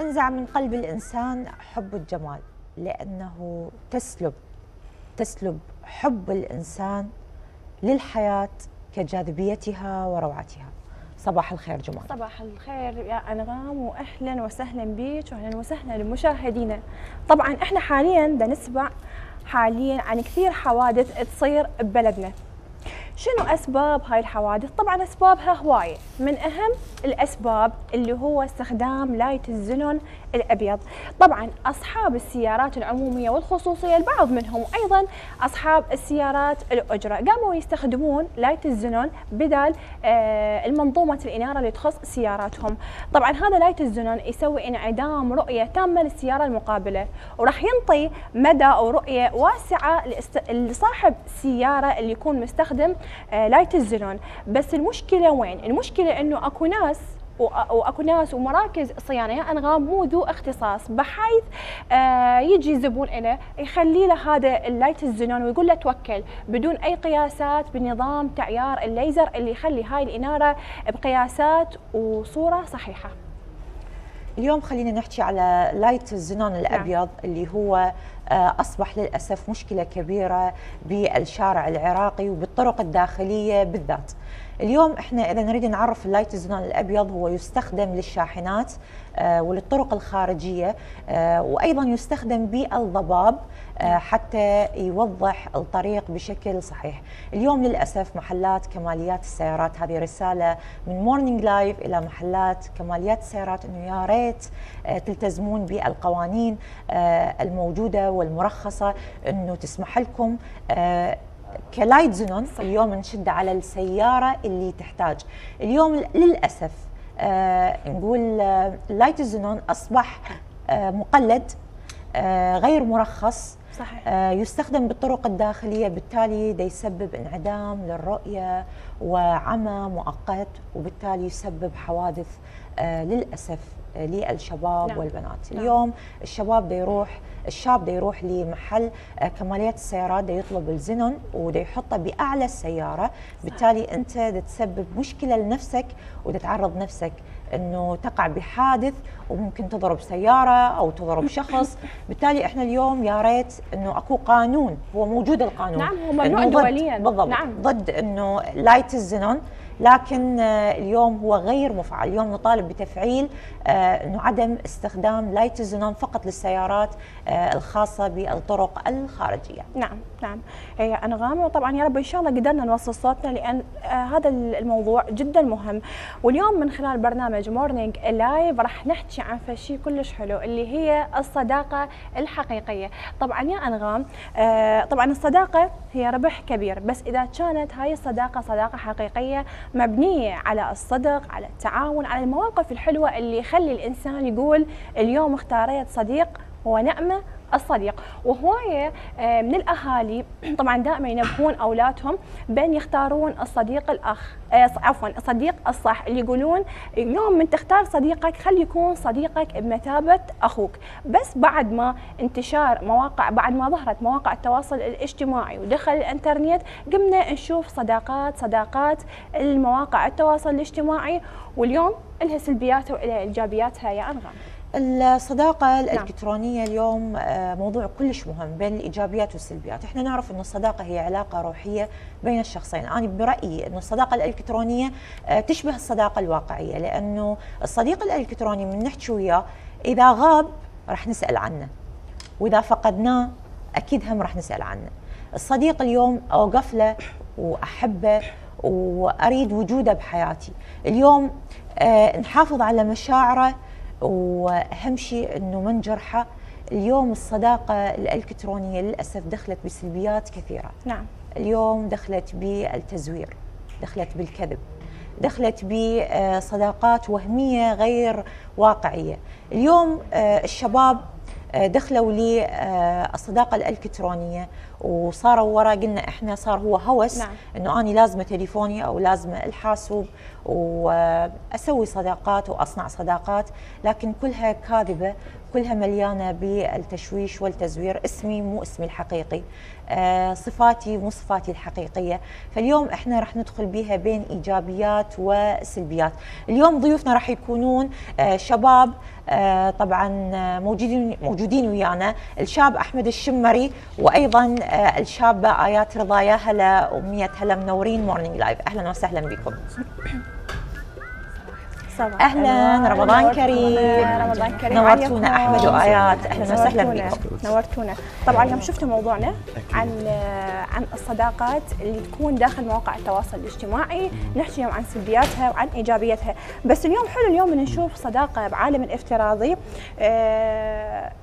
انزع من قلب الإنسان حب الجمال، لأنه تسلب حب الإنسان للحياة كجاذبيتها وروعتها. صباح الخير جمال. صباح الخير يا أنغام، وأهلا وسهلا بيك وأهلا وسهلا لمشاهدينا. طبعا احنا حاليا بدنا نسمع حاليا عن كثير حوادث تصير ببلدنا. شنو أسباب هاي الحوادث؟ طبعا أسبابها هواية، من أهم الأسباب اللي هو استخدام لايت الزلون الأبيض. طبعا أصحاب السيارات العمومية والخصوصية، البعض منهم أيضا أصحاب السيارات الأجرة، قاموا يستخدمون لايت الزلون بدل المنظومة الإنارة اللي تخص سياراتهم. طبعا هذا لايت الزلون يسوي انعدام رؤية تامة للسيارة المقابلة، وراح ينطي مدى أو رؤية واسعة لصاحب السيارة اللي يكون مستخدم لايت الزلون. بس المشكلة وين؟ المشكلة انه اكو ناس ومراكز صيانه يا انغام مو ذو اختصاص، بحيث يجي زبون له يخلي له هذا اللايت الزلون ويقول له توكل، بدون اي قياسات بنظام تعيار الليزر اللي يخلي هاي الاناره بقياسات وصوره صحيحه. اليوم خلينا نحكي على لايت الزنون الأبيض اللي هو أصبح للأسف مشكلة كبيرة بالشارع العراقي وبالطرق الداخلية بالذات. اليوم احنا إذا نريد نعرف اللايت الزنون الأبيض، هو يستخدم للشاحنات وللطرق الخارجية، وأيضا يستخدم بالضباب حتى يوضح الطريق بشكل صحيح. اليوم للأسف محلات كماليات السيارات، هذه رسالة من مورنينج لايف إلى محلات كماليات السيارات، أنه يا ريت تلتزمون بالقوانين الموجودة والمرخصة، أنه تسمح لكم كلايت زنون اليوم نشد على السيارة اللي تحتاج. اليوم للأسف نقول لايت الزنون أصبح مقلد، غير مرخص، صحيح. يستخدم بالطرق الداخلية، بالتالي ده يسبب انعدام للرؤية وعمى مؤقت، وبالتالي يسبب حوادث للأسف للشباب نعم. والبنات. نعم. اليوم الشاب بده يروح لمحل كماليات السيارات، بده يطلب الزنون وده يحطه بأعلى السيارة، بالتالي أنت تسبب مشكلة لنفسك وتتعرض نفسك أنه تقع بحادث وممكن تضرب سيارة أو تضرب شخص. بالتالي إحنا اليوم يا ريت أنه أكو قانون، هو موجود القانون، نعم هو ممنوع دوليا بالضبط، نعم. ضد أنه لايت الزنون، لكن اليوم هو غير مفعل. اليوم نطالب بتفعيل انه عدم استخدام لايت الزنون فقط للسيارات الخاصه بالطرق الخارجيه. نعم نعم يا انغام، وطبعا يا رب ان شاء الله قدرنا نوصل صوتنا، لان هذا الموضوع جدا مهم. واليوم من خلال برنامج مورنينج لايف راح نحكي عن فشي كلش حلو اللي هي الصداقه الحقيقيه. طبعا يا انغام، طبعا الصداقه هي ربح كبير، بس اذا كانت هاي الصداقه صداقه حقيقيه مبنية على الصدق، على التعاون، على المواقف الحلوة اللي يخلي الإنسان يقول اليوم اختاريت صديق ونعمة الصديق. وهواية من الأهالي طبعا دائما ينبهون أولادهم بأن يختارون الصديق الأخ، عفوا الصديق الصح، اللي يقولون اليوم من تختار صديقك خلي يكون صديقك بمثابة أخوك. بس بعد ما انتشار مواقع، بعد ما ظهرت مواقع التواصل الاجتماعي ودخل الانترنت، قمنا نشوف صداقات المواقع التواصل الاجتماعي، واليوم لها سلبياتها وإلها إيجابياتها يا أنغام. الصداقة الإلكترونية اليوم موضوع كلش مهم بين الإيجابيات والسلبيات. احنا نعرف أن الصداقة هي علاقة روحية بين الشخصين. أنا برأيي أن الصداقة الإلكترونية تشبه الصداقة الواقعية، لأنه الصديق الإلكتروني من نحكي وياه إذا غاب راح نسأل عنه، وإذا فقدناه أكيد هم راح نسأل عنه. الصديق اليوم أوقف له وأحبه وأريد وجوده بحياتي. اليوم نحافظ على مشاعره، وأهم شيء أنه من جرحه. اليوم الصداقة الإلكترونية للأسف دخلت بسلبيات كثيرة، نعم. اليوم دخلت بالتزوير، دخلت بالكذب، دخلت بصداقات وهمية غير واقعية. اليوم الشباب دخلوا للصداقة الإلكترونية وصاروا ورا قلنا احنا صار هو هوس، نعم. انه انا لازم تليفوني او لازم الحاسوب واسوي صداقات واصنع صداقات، لكن كلها كاذبه، كلها مليانه بالتشويش والتزوير، اسمي مو اسمي الحقيقي، صفاتي مو صفاتي الحقيقيه. فاليوم احنا راح ندخل بيها بين ايجابيات وسلبيات. اليوم ضيوفنا راح يكونون شباب طبعا موجودين ويانا، الشاب احمد الشمري وايضا الشابه ايات رضا. يا هلا امنيه، هلا منورين مورنينج لايف، اهلا وسهلا بكم. اهلا، رمضان كريم. رمضان كريم، نورتونا احمد وايات، اهلا وسهلا بكم. نورتونا. طبعا يوم شفتوا موضوعنا عن الصداقات اللي تكون داخل مواقع التواصل الاجتماعي، نحكي اليوم عن سلبياتها وعن ايجابيتها، بس اليوم حلو اليوم نشوف صداقه بعالم الافتراضي،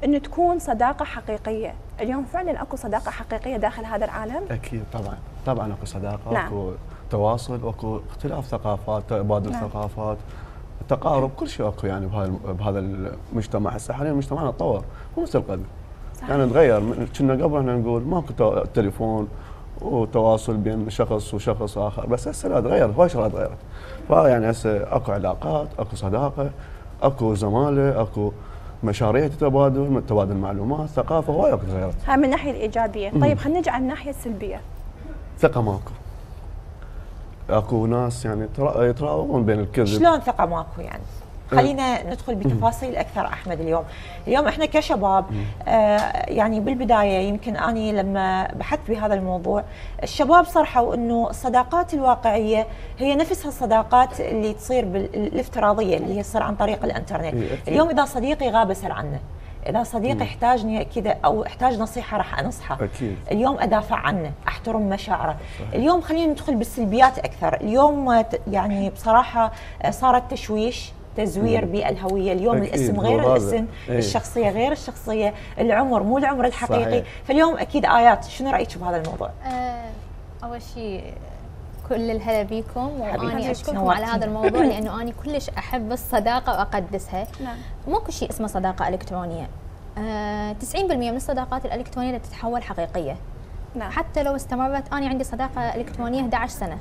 انه تكون صداقه حقيقيه. اليوم فعلا اكو صداقه حقيقيه داخل هذا العالم؟ اكيد طبعا، طبعا اكو صداقه، نعم. اكو تواصل، واكو اختلاف ثقافات، تبادل ثقافات، تقارب، كل شيء اكو يعني بهذا المجتمع. هسه حاليا مجتمعنا تطور مو مثل قبل، يعني تغير. كنا قبل احنا نقول ماكو تليفون وتواصل بين شخص وشخص اخر، بس هسه لا، تغير هواي شغلات تغيرت. فيعني هسه اكو علاقات، اكو صداقه، اكو زماله، اكو مشاريع تتبادل، تبادل معلومات، ثقافه، هواي اكو تغيرت. هاي من الناحيه الايجابيه، طيب خلينا نجي على الناحيه السلبيه. ثقه ماكو. اكو ناس يعني يتراوغون بين الكذب. شلون ثقه ماكو يعني؟ خلينا ندخل بتفاصيل اكثر احمد. اليوم احنا كشباب يعني بالبدايه يمكن اني لما بحثت بهذا الموضوع الشباب صرحوا انه الصداقات الواقعيه هي نفسها الصداقات اللي تصير بالافتراضيه اللي هي تصير عن طريق الانترنت. اليوم اذا صديقي غاب اسال عنه، اذا صديقي احتاجني كذا او احتاج نصيحه راح انصحه، أكيد. اليوم ادافع عنه، احترم مشاعره. اليوم خلينا ندخل بالسلبيات اكثر. اليوم يعني بصراحه صارت تشويش، تزوير بالهويه. اليوم أكيد. الاسم غير الاسم، الشخصيه غير الشخصيه، العمر مو العمر الحقيقي، صحيح. فاليوم اكيد ايات، شنو رايك بهذا الموضوع؟ اول شيء كل الهلا بيكم، واني اشكركم على هذا الموضوع لانه اني كلش احب الصداقه واقدسها. نعم. ماكو شيء اسمه صداقه الكترونيه. 90% من الصداقات الالكترونيه اللي تتحول حقيقيه. نعم. حتى لو استمرت، اني عندي صداقه الكترونيه 11 سنه.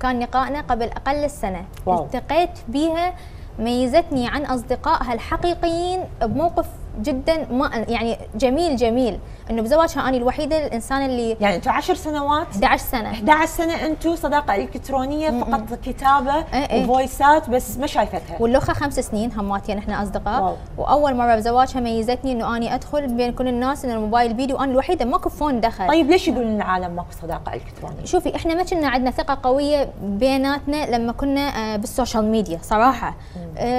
كان نقائنا قبل اقل السنه. واو. التقيت بيها، ميزتني عن اصدقائها الحقيقيين بموقف جدا ما يعني جميل جميل، انه بزواجها اني الوحيده الانسان اللي يعني انتم 10 سنوات 11 سنه 11 سنه انتم صداقه الكترونيه فقط كتابه وفويسات بس ما شايفتها، واللوخه 5 سنين هماتين احنا اصدقاء. واو. واول مره بزواجها ميزتني انه اني ادخل بين كل الناس ان الموبايل بيدي وانا الوحيده ماكو فون دخل. طيب ليش يقولون العالم ماكو صداقه الكترونيه؟ شوفي احنا ما كنا عندنا ثقه قويه بيناتنا لما كنا بالسوشيال ميديا صراحه.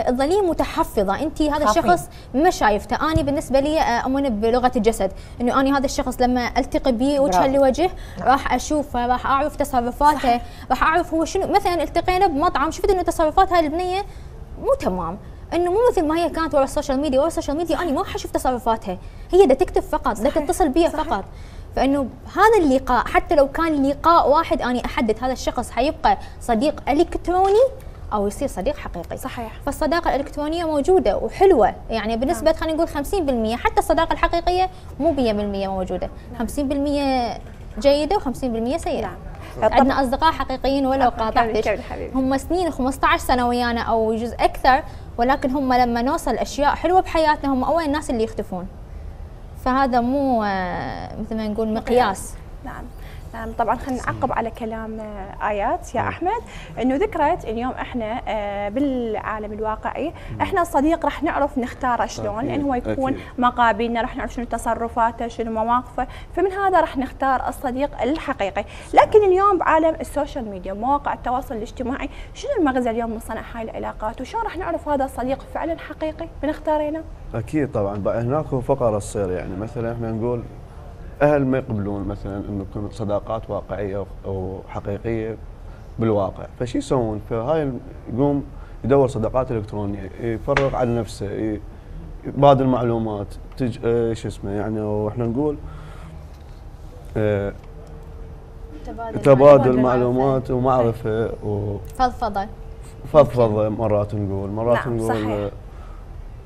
تظلين متحفظه انت هذا الشخص ما شايفته. أنا بالنسبة لي أؤمن بلغة الجسد، إنه أنا هذا الشخص لما ألتقي به وجها لوجه راح أشوفه، راح أعرف تصرفاته، راح أعرف هو شنو. مثلا التقينا بمطعم، شفت إنه تصرفات هاي البنية مو تمام، إنه مو مثل ما هي كانت ورا السوشيال ميديا. ورا السوشيال ميديا أنا ما راح أشوف تصرفاتها، هي دا تكتب فقط، دا تتصل بي فقط. فإنه هذا اللقاء حتى لو كان لقاء واحد، أنا أحدد هذا الشخص حيبقى صديق إلكتروني أو يصير صديق حقيقي. صحيح. فالصداقة الإلكترونية موجودة وحلوة، يعني بنسبة خلينا نقول 50%، حتى الصداقة الحقيقية مو 100% موجودة، 50% جيدة و50% سيئة. عندنا أصدقاء حقيقيين ولو قاطعتك، هم سنين 15 سنة ويانا أو جزء أكثر، ولكن هم لما نوصل أشياء حلوة بحياتنا هم أول الناس اللي يختفون. فهذا مو مثل ما نقول مقياس. نعم. طبعا خلينا نعقب على كلام ايات يا احمد، انه ذكرت اليوم احنا بالعالم الواقعي احنا الصديق راح نعرف نختاره شلون، لان هو يكون مقابلنا، راح نعرف شنو تصرفاته، شنو مواقفه، فمن هذا راح نختار الصديق الحقيقي. لكن اليوم بعالم السوشيال ميديا، مواقع التواصل الاجتماعي، شنو المغزى اليوم من صنع هاي العلاقات، وشلون راح نعرف هذا الصديق فعلا حقيقي بنختاره هنا؟ اكيد طبعا. هناك فقره تصير، يعني مثلا احنا نقول أهل ما يقبلون مثلا انه تكون صداقات واقعيه وحقيقيه بالواقع، فشي يسوون؟ فهاي يقوم يدور صداقات الكترونيه، يفرغ عن نفسه، يبادل معلومات، شو اسمه يعني، واحنا نقول تبادل معلومات ومعرفه وفضفضه مرات نقول،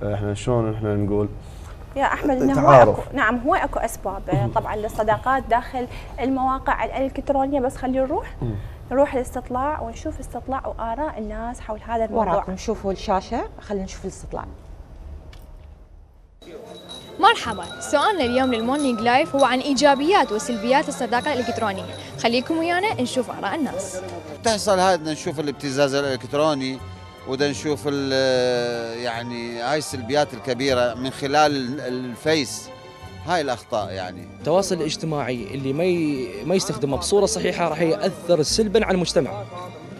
احنا شلون احنا نقول يا احمد انه تعارف. هو أكو نعم هو اكو اسباب طبعا للصداقات داخل المواقع الالكترونيه، بس خلينا نروح للاستطلاع ونشوف استطلاع واراء الناس حول هذا الموضوع. وراكم شوفوا الشاشه، خلينا نشوف الاستطلاع. مرحبا، سؤالنا اليوم للمورنينج لايف هو عن ايجابيات وسلبيات الصداقه الالكترونيه، خليكم ويانا نشوف اراء الناس. تحصل هذا نشوف الابتزاز الالكتروني ودا نشوف يعني هاي السلبيات الكبيره من خلال الفيس، هاي الاخطاء يعني. التواصل الاجتماعي اللي ما يستخدمه بصوره صحيحه راح ياثر سلبا على المجتمع.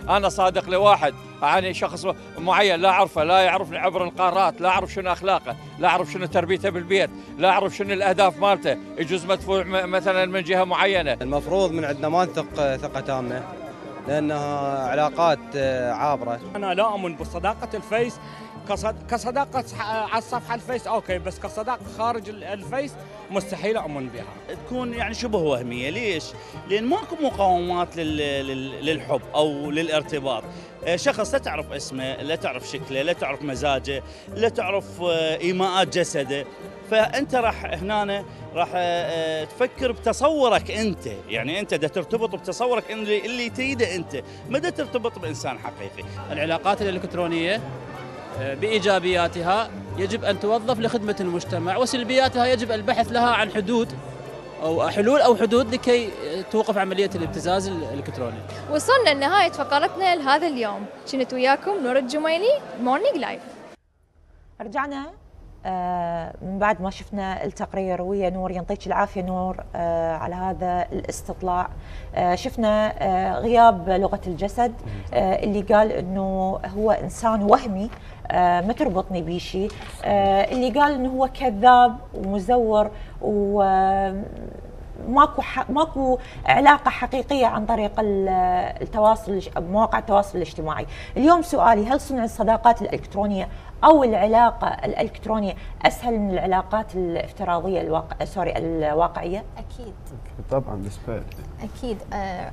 انا صادق لواحد عن شخص معين لا اعرفه، لا يعرفني عبر القارات، لا اعرف شنو اخلاقه، لا اعرف شنو تربيته بالبيت، لا اعرف شنو الاهداف مالته، يجوز مدفوع مثلا من جهه معينه. المفروض من عندنا ما نثق ثقه تامه لانها علاقات عابره. انا لا اؤمن بصداقه الفيس كصداقه على الصفحه الفيس اوكي، بس كصداقه خارج الفيس مستحيل اؤمن بها. تكون يعني شبه وهميه، ليش؟ لان ماكو مقومات للحب او للارتباط. شخص لا تعرف اسمه، لا تعرف شكله، لا تعرف مزاجه، لا تعرف ايماءات جسده، فانت راح هنا راح تفكر بتصورك انت، يعني انت دا ترتبط بتصورك اللي تريده انت، ما دا ترتبط بانسان حقيقي. العلاقات الالكترونيه بإيجابياتها يجب أن توظف لخدمة المجتمع، وسلبياتها يجب البحث لها عن حدود أو حلول أو حدود لكي توقف عملية الابتزاز الإلكتروني. وصلنا لنهاية فقرتنا لهذا اليوم، كنت وياكم نور الجمالي مورنينج لايف. رجعنا من بعد ما شفنا التقرير ويا نور، ينطيك العافية نور على هذا الاستطلاع. شفنا غياب لغة الجسد اللي قال انه هو انسان وهمي ما تربطني بشيء، اللي قال انه هو كذاب ومزور وماكو علاقة حقيقية عن طريق التواصل مواقع التواصل الاجتماعي. اليوم سؤالي، هل صنع الصداقات الإلكترونية أو العلاقة الإلكترونية أسهل من العلاقات الافتراضية الواقعية؟ أكيد طبعا بالنسبة أكيد.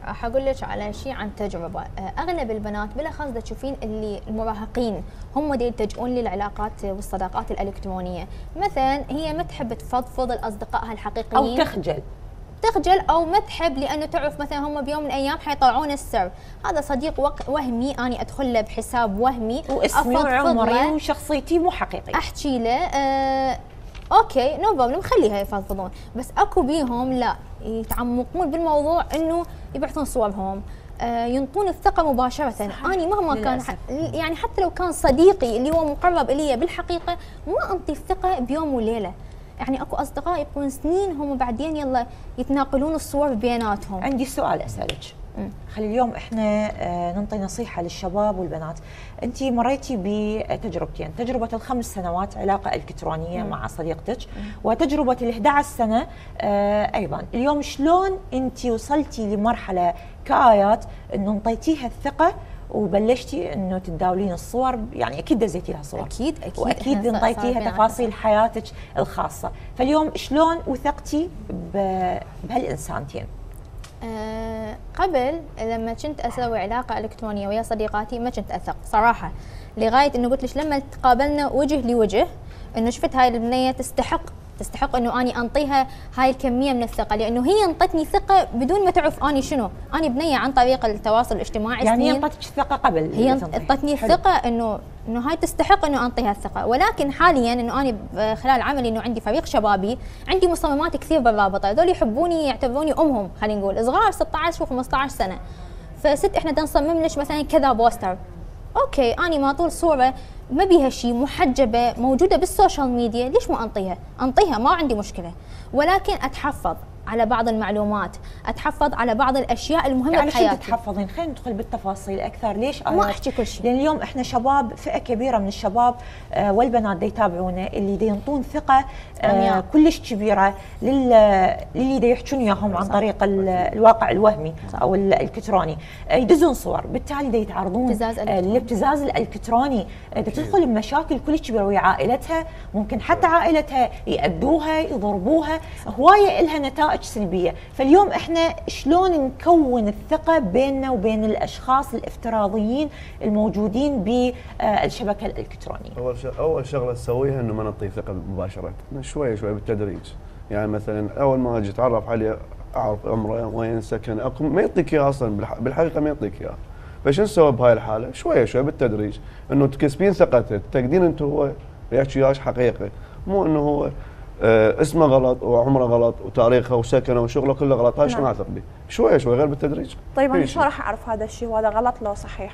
راح أقول لك على شيء عن تجربة. أغلب البنات بالأخص تشوفين اللي المراهقين هم دي يتجهون للعلاقات والصداقات الإلكترونية، مثلا هي ما تحب تفضفض لأصدقائها الحقيقيين أو تخجل او ما تحب، لانه تعرف مثلا هم بيوم من الايام حيطلعون السر، هذا صديق وهمي اني ادخل له بحساب وهمي واسمي وعمري وشخصيتي مو حقيقيه احكي له اوكي نو بروبلم خليها يفضفضون، بس اكو بيهم لا يتعمقون بالموضوع انه يبعثون صورهم ينطون الثقه مباشره. اني مهما كان يعني حتى لو كان صديقي اللي هو مقرب الي بالحقيقه ما انطي الثقه بيوم وليله، يعني اكو اصدقاء يبقون سنين هم بعدين يلا يتناقلون الصور بيناتهم. عندي سؤال اسالك، خلي اليوم احنا ننطي نصيحه للشباب والبنات. انت مريتي بتجربتين، تجربه ال5 سنوات علاقه الكترونيه مع صديقتك وتجربه ال11 سنه ايضا. اليوم شلون انت وصلتي لمرحله كآيات انه انطيتيها الثقه وبلشتي انه تتداولين الصور؟ يعني اكيد دزيتي لها صور اكيد واكيد انطيتيها تفاصيل حياتك الخاصه، فاليوم شلون وثقتي بهالانسانتين؟ قبل لما كنت اسوي علاقه الكترونيه ويا صديقاتي ما كنت اثق صراحه، لغايه انه قلت لك لما تقابلنا وجه لوجه انه شفت هاي البنيه تستحق انه اني انطيها هاي الكميه من الثقه، لانه هي انطتني ثقه بدون ما تعرف اني شنو، اني بنيه عن طريق التواصل الاجتماعي. يعني هي انطتك الثقه قبل، هي انطتني الثقه انه هاي تستحق انه انطيها الثقه، ولكن حاليا انه اني خلال عملي انه عندي فريق شبابي، عندي مصممات كثير بالرابطه، هذول يحبوني يعتبروني امهم، خلينا نقول صغار 16 و15 سنه، فست احنا نصمم لك مثلا كذا بوستر، اوكي اني ما طول صوره ما بيها شيء محجبه موجوده بالسوشيال ميديا، ليش ما انطيها ما عندي مشكله، ولكن اتحفظ على بعض المعلومات، اتحفظ على بعض الاشياء المهمه يعني بحياتي. ليش تتحفظين؟ خلينا ندخل بالتفاصيل اكثر. ليش ما احكي كل شيء؟ لان اليوم احنا شباب، فئه كبيره من الشباب والبنات دي يتابعونا اللي دي ينطون ثقه كلش كبيره للي دي يحكون وياهم عن طريق الواقع الوهمي او الالكتروني، يدزون صور، بالتالي دي يتعرضون للابتزاز الالكتروني، تدخل بمشاكل كلش كبيره ويا عائلتها، ممكن حتى عائلتها يأذوها يضربوها، هوايه لها نتائج علاقات سلبيه، فاليوم احنا شلون نكون الثقه بيننا وبين الاشخاص الافتراضيين الموجودين بالشبكه الالكترونيه؟ اول شغله تسويها انه ما نعطيه ثقه مباشره، شوي شوي بالتدريج، يعني مثلا اول ما اجي اتعرف عليه اعرف عمره وين سكن اكو، ما يعطيك اياه اصلا بالحقيقه ما يعطيك اياه. فايش نسوي بهاي الحاله؟ شوي شوي بالتدريج انه تكسبين ثقته، تتاكدين انتم هو يحكي وياك حقيقه، مو انه هو اسمه غلط وعمره غلط وتاريخه وسكنه وشغله كله غلط، هاي شو ما اثق به، شوي شوي غير بالتدريج. طيب انا شو راح اعرف هذا الشيء وهذا غلط لو صحيح؟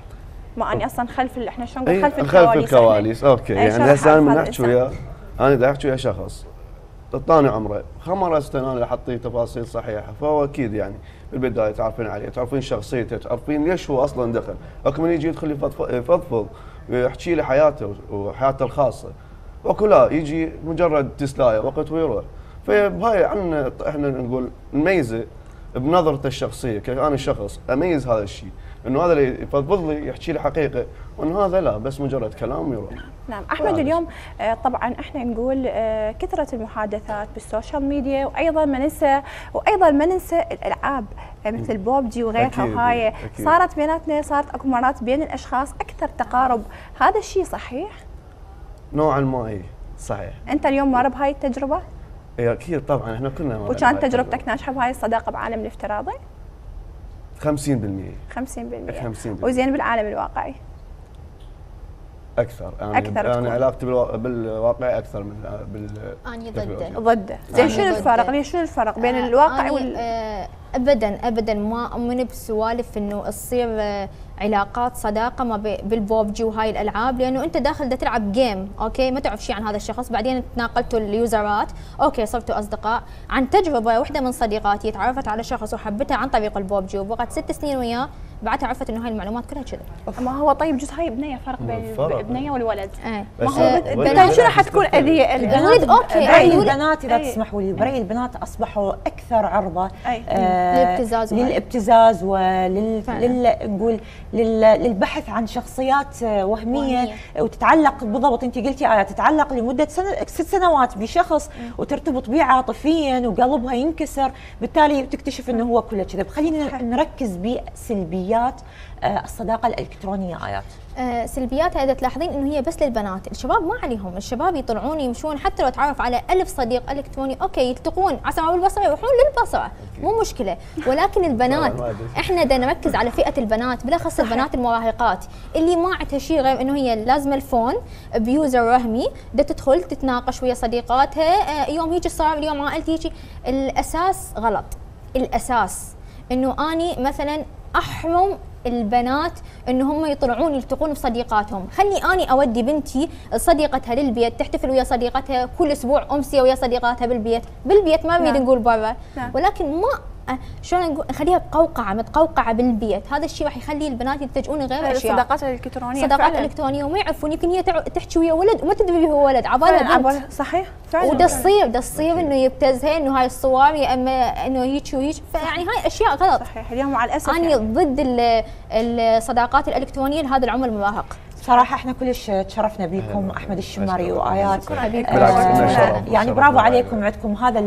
ما اني اصلا خلف احنا شو نقول خلف الكواليس. خلف الكواليس اوكي، يعني هسه انا بنحكي وياه، انا بدي احكي ويا شخص اعطاني عمره، خمرسته انا احط تفاصيل صحيحه، فهو اكيد يعني بالبدايه تعرفين عليه، تعرفين شخصيته، تعرفين ليش هو اصلا دخل، اكو من يجي يدخل يفضفض ويحكي لي حياته وحياته الخاصه، اكو لا يجي مجرد تسلايه وقت ويروح، فهاي عندنا احنا نقول نميزه بنظرته الشخصيه، كيف انا الشخص اميز هذا الشيء، انه هذا اللي يفضفض لي يحكي لي حقيقه، وان هذا لا بس مجرد كلام ويروح. نعم احمد، اليوم طبعا احنا نقول كثره المحادثات بالسوشيال ميديا، وايضا ما ننسى الالعاب مثل بوبجي وغيرها، وهاي صارت بيناتنا، صارت اكو مرات بين الاشخاص اكثر تقارب، هذا الشيء صحيح؟ نوعا ما اي صحيح. انت اليوم مر بهاي التجربه؟ اي اكيد طبعا احنا كلنا مر. وكانت تجربتك ناجحه بهاي الصداقه بعالم الافتراضي؟ 50% 50% وزين بالعالم الواقعي؟ اكثر، انا علاقتي بالواقع اكثر من اني ضده. زين شنو الفرق؟ ليش شنو الفرق بين الواقع وال ابدا ما اؤمن بسوالف انه تصير علاقات صداقه ما بالبوبجي وهاي الالعاب، لانه انت داخل دا تلعب جيم، اوكي ما تعرف شيء عن هذا الشخص، بعدين تناقلتوا اليوزرات، اوكي صرتوا اصدقاء. عن تجربه واحده من صديقاتي تعرفت على شخص وحبتها عن طريق البوبجي، وبقت 6 سنين وياه، بعدها عرفت انه هاي المعلومات كلها كذب. ما هو طيب جزء هاي بنيه، فرق بين البنيه والولد. ما هو بنت شو راح تكون اذيه الولد؟ اوكي البنات اذا تسمحوا لي، بري البنات اصبحوا اكثر عرضه للابتزاز ولل للبحث عن شخصيات وهميه، وتتعلق بالضبط انت قلتي ايات، تتعلق لمده 6 سنوات بشخص وترتبط به عاطفيا وقلبها ينكسر، بالتالي تكتشف انه هو كله كذب. خلينا نركز بسلبيات الصداقه الالكترونيه ايات. سلبياتها اذا تلاحظين انه هي بس للبنات، الشباب ما عليهم، الشباب يطلعون يمشون، حتى لو تعرف على 1000 صديق الكتروني اوكي يلتقون عسام بالبصره يروحون للبصره مو مشكله، ولكن البنات احنا بدنا نركز على فئه البنات، بالاخص البنات المراهقات اللي ما عندها شيء غير انه هي لازم الفون بيوزر وهمي بدها تدخل تتناقش ويا صديقاتها، يوم هيك صار، اليوم عائلتي هيك. الاساس غلط، الاساس انه اني مثلا احرم البنات ان هم يطلعون يلتقون بصديقاتهم، خلي اني اودي بنتي صديقتها للبيت تحتفل ويا صديقتها كل اسبوع، امسيه ويا صديقاتها بالبيت ما نريد نقول برا، ولكن ما شلون نقول نخليها بقوقعه متقوقعه بالبيت، هذا الشيء راح يخلي البنات يتجهون لغير اشياء. الصداقات الالكترونيه وما يعرفون، يمكن هي تحكي ويا ولد وما تدري هو ولد، عبالها بنت. صحيح فعلا. وده تصير انه يبتزها انه هاي الصور يا اما انه هيك وهيك، فيعني هاي اشياء غلط. صحيح اليوم مع الاسف انا يعني ضد الصداقات الالكترونيه لهذا العمر المراهق. صراحه احنا كلش تشرفنا بكم احمد الشمري وايات، يعني برافو عليكم، عندكم هذا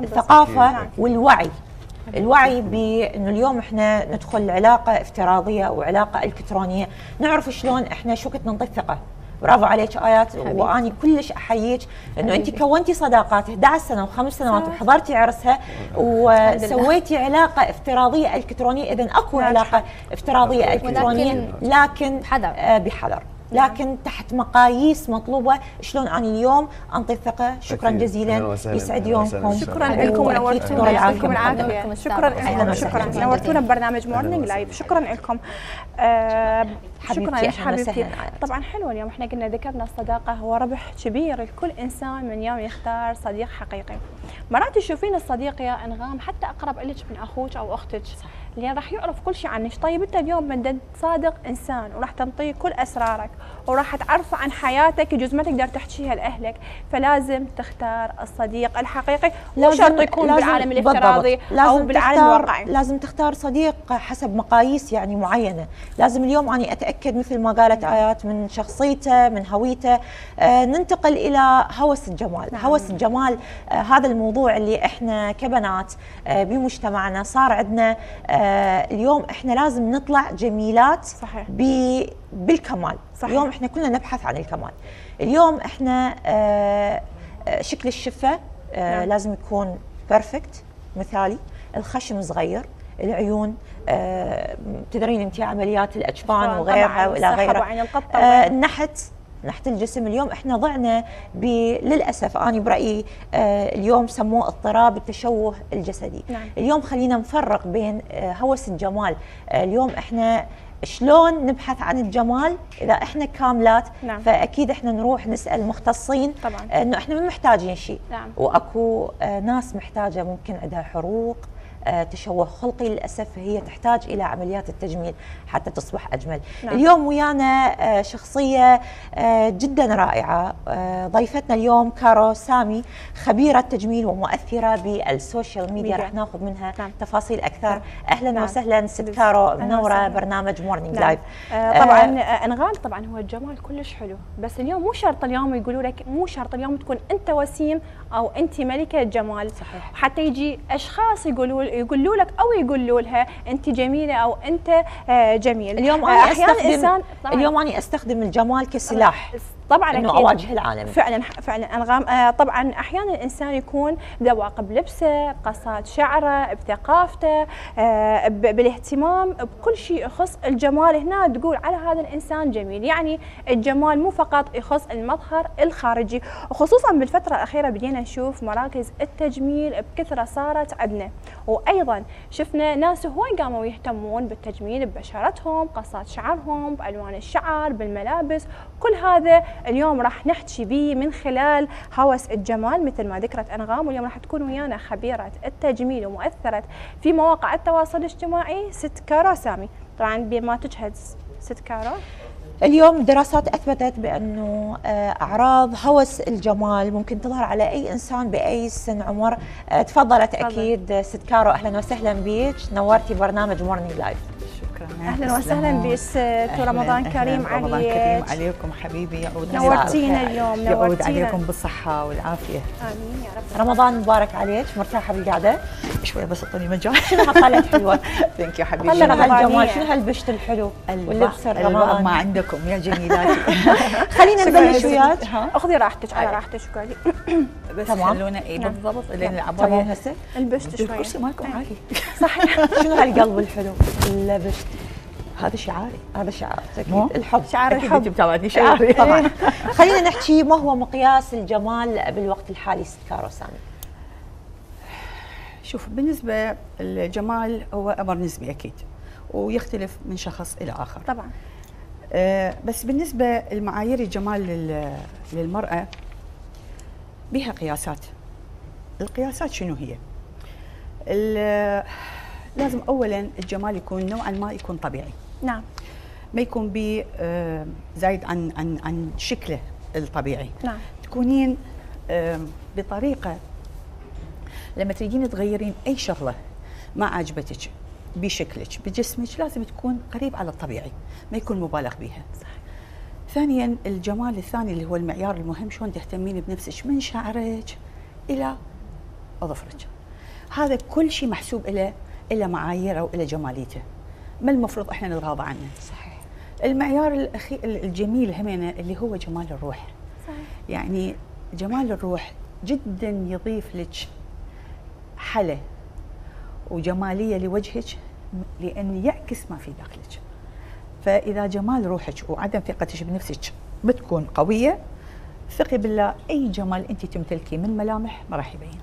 الثقافه والوعي، الوعي بانه اليوم احنا ندخل علاقه افتراضيه او علاقه الكترونيه، نعرف شلون احنا شو كنت ننطي الثقه. برافو عليك ايات، واني كلش احييك انه انت كونتي صداقات 11 سنه و5 سنوات وحضرتي عرسها وسويتي علاقه افتراضيه الكترونيه، اذا اكو علاقه افتراضيه الكترونيه لكن بحذر، لكن تحت مقاييس مطلوبه، شلون انا اليوم انطي الثقه. شكرا جزيلا، يسعد يومكم، شكرا لكم، ونورتونا، يعطيكم العافيه، شكرا لكم، شكرا نورتونا ببرنامج مورنينج لايف، شكرا لكم، شكرا يا حبيبتي. طبعا حلو اليوم احنا قلنا ذكرنا الصداقه هو ربح كبير لكل انسان من يوم يختار صديق حقيقي. مرات تشوفين الصديق يا انغام حتى اقرب لك من اخوك او اختك، لأن راح يعرف كل شيء عنك. طيب انت اليوم بدك تصادق انسان وراح تنطيه كل اسرارك وراح تعرفه عن حياتك جزء ما تقدر تحكيها لاهلك، فلازم تختار الصديق الحقيقي، مو شرط يكون بالعالم الافتراضي او بالعالم الواقعي. لازم تختار صديق حسب مقاييس يعني معينه، لازم اليوم اني اتاكد نتأكد مثل ما قالت آيات من شخصيته، من هويته، ننتقل إلى هوس الجمال. هوس الجمال هذا الموضوع اللي إحنا كبنات بمجتمعنا صار عندنا اليوم، إحنا لازم نطلع جميلات صحيح. بالكمال صحيح. اليوم إحنا كلنا نبحث عن الكمال. اليوم إحنا شكل الشفة لازم يكون بيرفكت مثالي، الخشم صغير، العيون تدرين انت عمليات الاجفان وغيرها والى غيرها، نحت الجسم. اليوم احنا ضعنا للاسف انا برايي اليوم سموه اضطراب التشوه الجسدي. نعم. اليوم خلينا نفرق بين هوس الجمال. اليوم احنا شلون نبحث عن الجمال اذا احنا كاملات؟ نعم. فاكيد احنا نروح نسال المختصين طبعا. انه احنا ما محتاجين شيء. نعم. واكو ناس محتاجه ممكن عندها حروق، تشوه خلقي للأسف، هي تحتاج إلى عمليات التجميل حتى تصبح أجمل. نعم. اليوم ويانا شخصية جدا رائعة، ضيفتنا اليوم كارو سامي، خبيرة تجميل ومؤثرة بالسوشيال ميديا، راح ناخذ منها نعم. تفاصيل أكثر. نعم. أهلا نعم. وسهلا ست كارو، منورة برنامج مورنينج نعم. لايف. طبعا أنغام طبعا هو الجمال كلش حلو، بس اليوم مو شرط اليوم يقولوا لك، مو شرط اليوم تكون أنت وسيم أو أنت ملكة الجمال صحيح. حتى يجي أشخاص يقولوا لك او يقولوا لها انت جميله او انت جميل. اليوم انا استخدم اليوم اني استخدم الجمال كسلاح طبعا انه اواجه العالم. فعلا انغام طبعا احيانا الانسان يكون ذواق بلبسه، بقصات شعره، بثقافته، بالاهتمام بكل شيء يخص الجمال. هنا تقول على هذا الانسان جميل. يعني الجمال مو فقط يخص المظهر الخارجي، وخصوصا بالفتره الاخيره بدينا نشوف مراكز التجميل بكثره صارت عندنا، وايضا شفنا ناس هواي قاموا يهتمون بالتجميل ببشرتهم، قصات شعرهم، بالوان الشعر، بالملابس. كل هذا اليوم راح نحكي به من خلال هوس الجمال مثل ما ذكرت انغام. واليوم راح تكون ويانا خبيره التجميل ومؤثره في مواقع التواصل الاجتماعي ست كارو سامي. طبعا بما تجهز ست كارو، اليوم دراسات اثبتت بانه اعراض هوس الجمال ممكن تظهر على اي انسان باي سن عمر. تفضلت اكيد ست كارو، اهلا وسهلا بيك، نورتي برنامج مورنينج لايف. اهلا وسهلا بك ست، ورمضان كريم عليك. رمضان كريم عليكم حبيبي، يعود نورتينا اليوم، نورتينا، يعود عليكم بالصحه والعافيه. امين يا رب. رمضان مبارك عليك، مرتاحه بالقعده؟ شويه بس اعطوني مجال. شنو هالطلت حلوه؟ ثانك يو حبيبي. شنو هالجمال؟ شنو هالبشت الحلو؟ واللبس الرمضان ما عندكم يا جميلات. خلينا نبلش وياك، اخذي راحتك على راحتك وقعدي. بس خلونا اي بالضبط لين العبايه هسه. البشت شويه. الكرسي مالكم عالي. صحيح. شنو هالقلب الحلو؟ اللبشت. هذا شعاري، هذا شعار اكيد الحب، شعار الحب تبعتني شعاري طبعا. خلينا نحكي ما هو مقياس الجمال بالوقت الحالي ست كارو سامي؟ شوف، بالنسبه الجمال هو امر نسبي اكيد، ويختلف من شخص الى اخر طبعا. بس بالنسبه لمعايير الجمال للمراه بها قياسات. القياسات شنو هي؟ لازم اولا الجمال يكون نوعا ما يكون طبيعي. نعم. ما يكون بي زايد عن عن عن شكله الطبيعي. نعم. تكونين بطريقه لما تريدين تغيرين اي شغله ما عجبتك بشكلك بجسمك لازم تكون قريب على الطبيعي، ما يكون مبالغ بها. صح. ثانيا الجمال الثاني اللي هو المعيار المهم، شلون تهتمين بنفسك من شعرك الى اظافرك. هذا كل شيء محسوب إلى معاييره وإلى جماليته، ما المفروض احنا نتغاضى عنه. صحيح. المعيار الجميل همينه اللي هو جمال الروح. صحيح. يعني جمال الروح جدا يضيف لك حلا وجماليه لوجهك، لان يعكس ما في داخلك. فاذا جمال روحك وعدم ثقتك بنفسك بتكون قويه، ثقي بالله اي جمال انت تمتلكيه من ملامح ما راح يبين.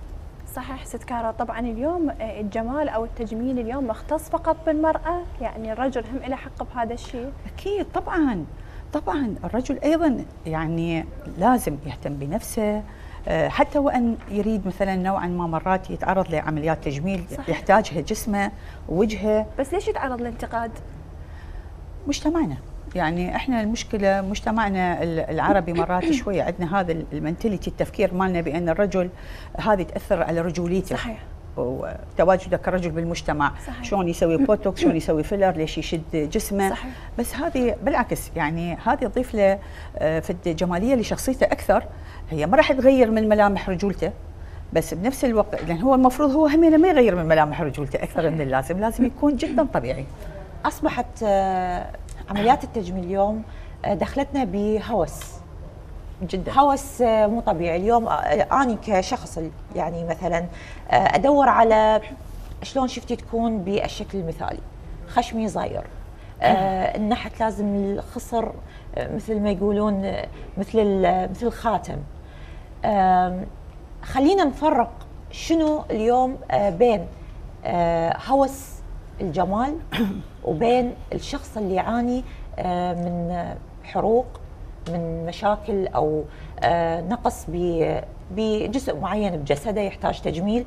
صحيح ست كارو. طبعا اليوم الجمال او التجميل اليوم مختص فقط بالمراه؟ يعني الرجل هم له حق بهذا الشيء؟ اكيد طبعا طبعا. الرجل ايضا يعني لازم يهتم بنفسه، حتى وان يريد مثلا نوعا ما مرات يتعرض لعمليات تجميل. صحيح. يحتاجها جسمه ووجهه. بس ليش يتعرض للانتقاد؟ مجتمعنا، يعني احنا المشكله مجتمعنا العربي مرات شويه عندنا هذا المنتاليتي، التفكير مالنا بان الرجل هذه تاثر على رجوليته. صحيح. وتواجدك كرجل بالمجتمع، شلون يسوي بوتوكس، شلون يسوي فيلر، ليش يشد جسمه. صحيح. بس هذه بالعكس يعني هذه تضيف له في الجماليه لشخصيته اكثر. هي ما راح تغير من ملامح رجولته، بس بنفس الوقت لان هو المفروض هو همينه ما يغير من ملامح رجولته اكثر من اللازم، لازم يكون جدا طبيعي. اصبحت عمليات التجميل اليوم دخلتنا بهوس جدا، هوس مو طبيعي. اليوم أنا كشخص يعني مثلا أدور على شلون شفتي تكون بالشكل المثالي، خشمي زاير، النحت لازم، الخصر مثل ما يقولون مثل الخاتم. خلينا نفرق شنو اليوم بين هوس الجمال وبين الشخص اللي يعاني من حروق، من مشاكل أو نقص بجزء معين بجسده يحتاج تجميل.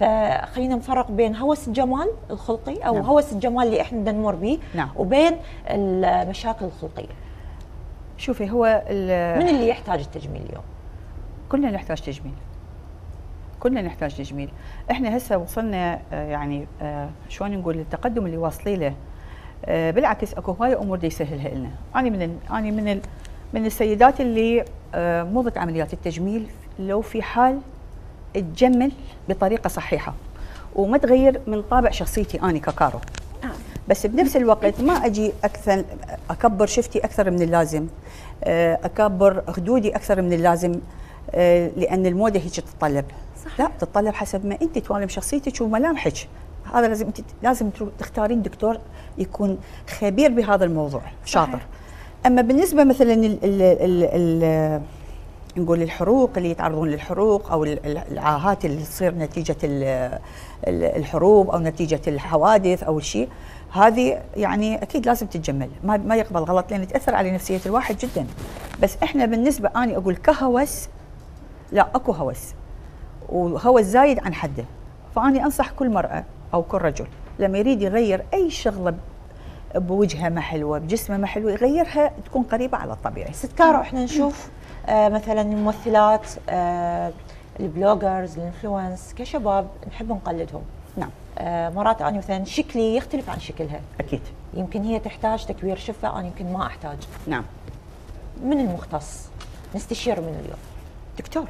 فخلينا نفرق بين هوس الجمال الخلقي أو نعم. هوس الجمال اللي إحنا نمر به نعم. وبين المشاكل الخلقية. شوفي هو من اللي يحتاج التجميل اليوم؟ كلنا نحتاج تجميل، كلنا نحتاج تجميل. إحنا هسه وصلنا يعني شلون نقول التقدم اللي واصلين له. بالعكس أكو هواية أمور دي يسهلها لنا. أنا من السيدات اللي مو ضد عمليات التجميل لو في حال تجمل بطريقه صحيحه وما تغير من طابع شخصيتي انا ككارو. بس بنفس الوقت ما اجي اكثر اكبر شفتي اكثر من اللازم، اكبر خدودي اكثر من اللازم، لان الموده هيك تتطلب. صح. لا تتطلب حسب ما انت توالم شخصيتك وملامحك. هذا لازم تختارين دكتور يكون خبير بهذا الموضوع شاطر. اما بالنسبه مثلا ال نقول الحروق، اللي يتعرضون للحروق او العاهات اللي تصير نتيجه الحروب او نتيجه الحوادث او شيء، هذه يعني اكيد لازم تتجمل، ما يقبل غلط لان تاثر على نفسيه الواحد جدا. بس احنا بالنسبه اني اقول كهوس، لا اكو هوس وهوس زايد عن حده. فاني انصح كل مراه او كل رجل لما يريد يغير اي شغله بوجهه ما حلوه، بجسمه ما حلوه، يغيرها تكون قريبه على الطبيعي. ست كارو احنا نشوف مثلا الممثلات، البلوجرز، الانفلونس، كشباب نحب نقلدهم. نعم. مرات انا مثلا شكلي يختلف عن شكلها. اكيد. يمكن هي تحتاج تكوير شفه، انا يمكن ما احتاج. نعم. من المختص؟ نستشير من اليوم؟ دكتور.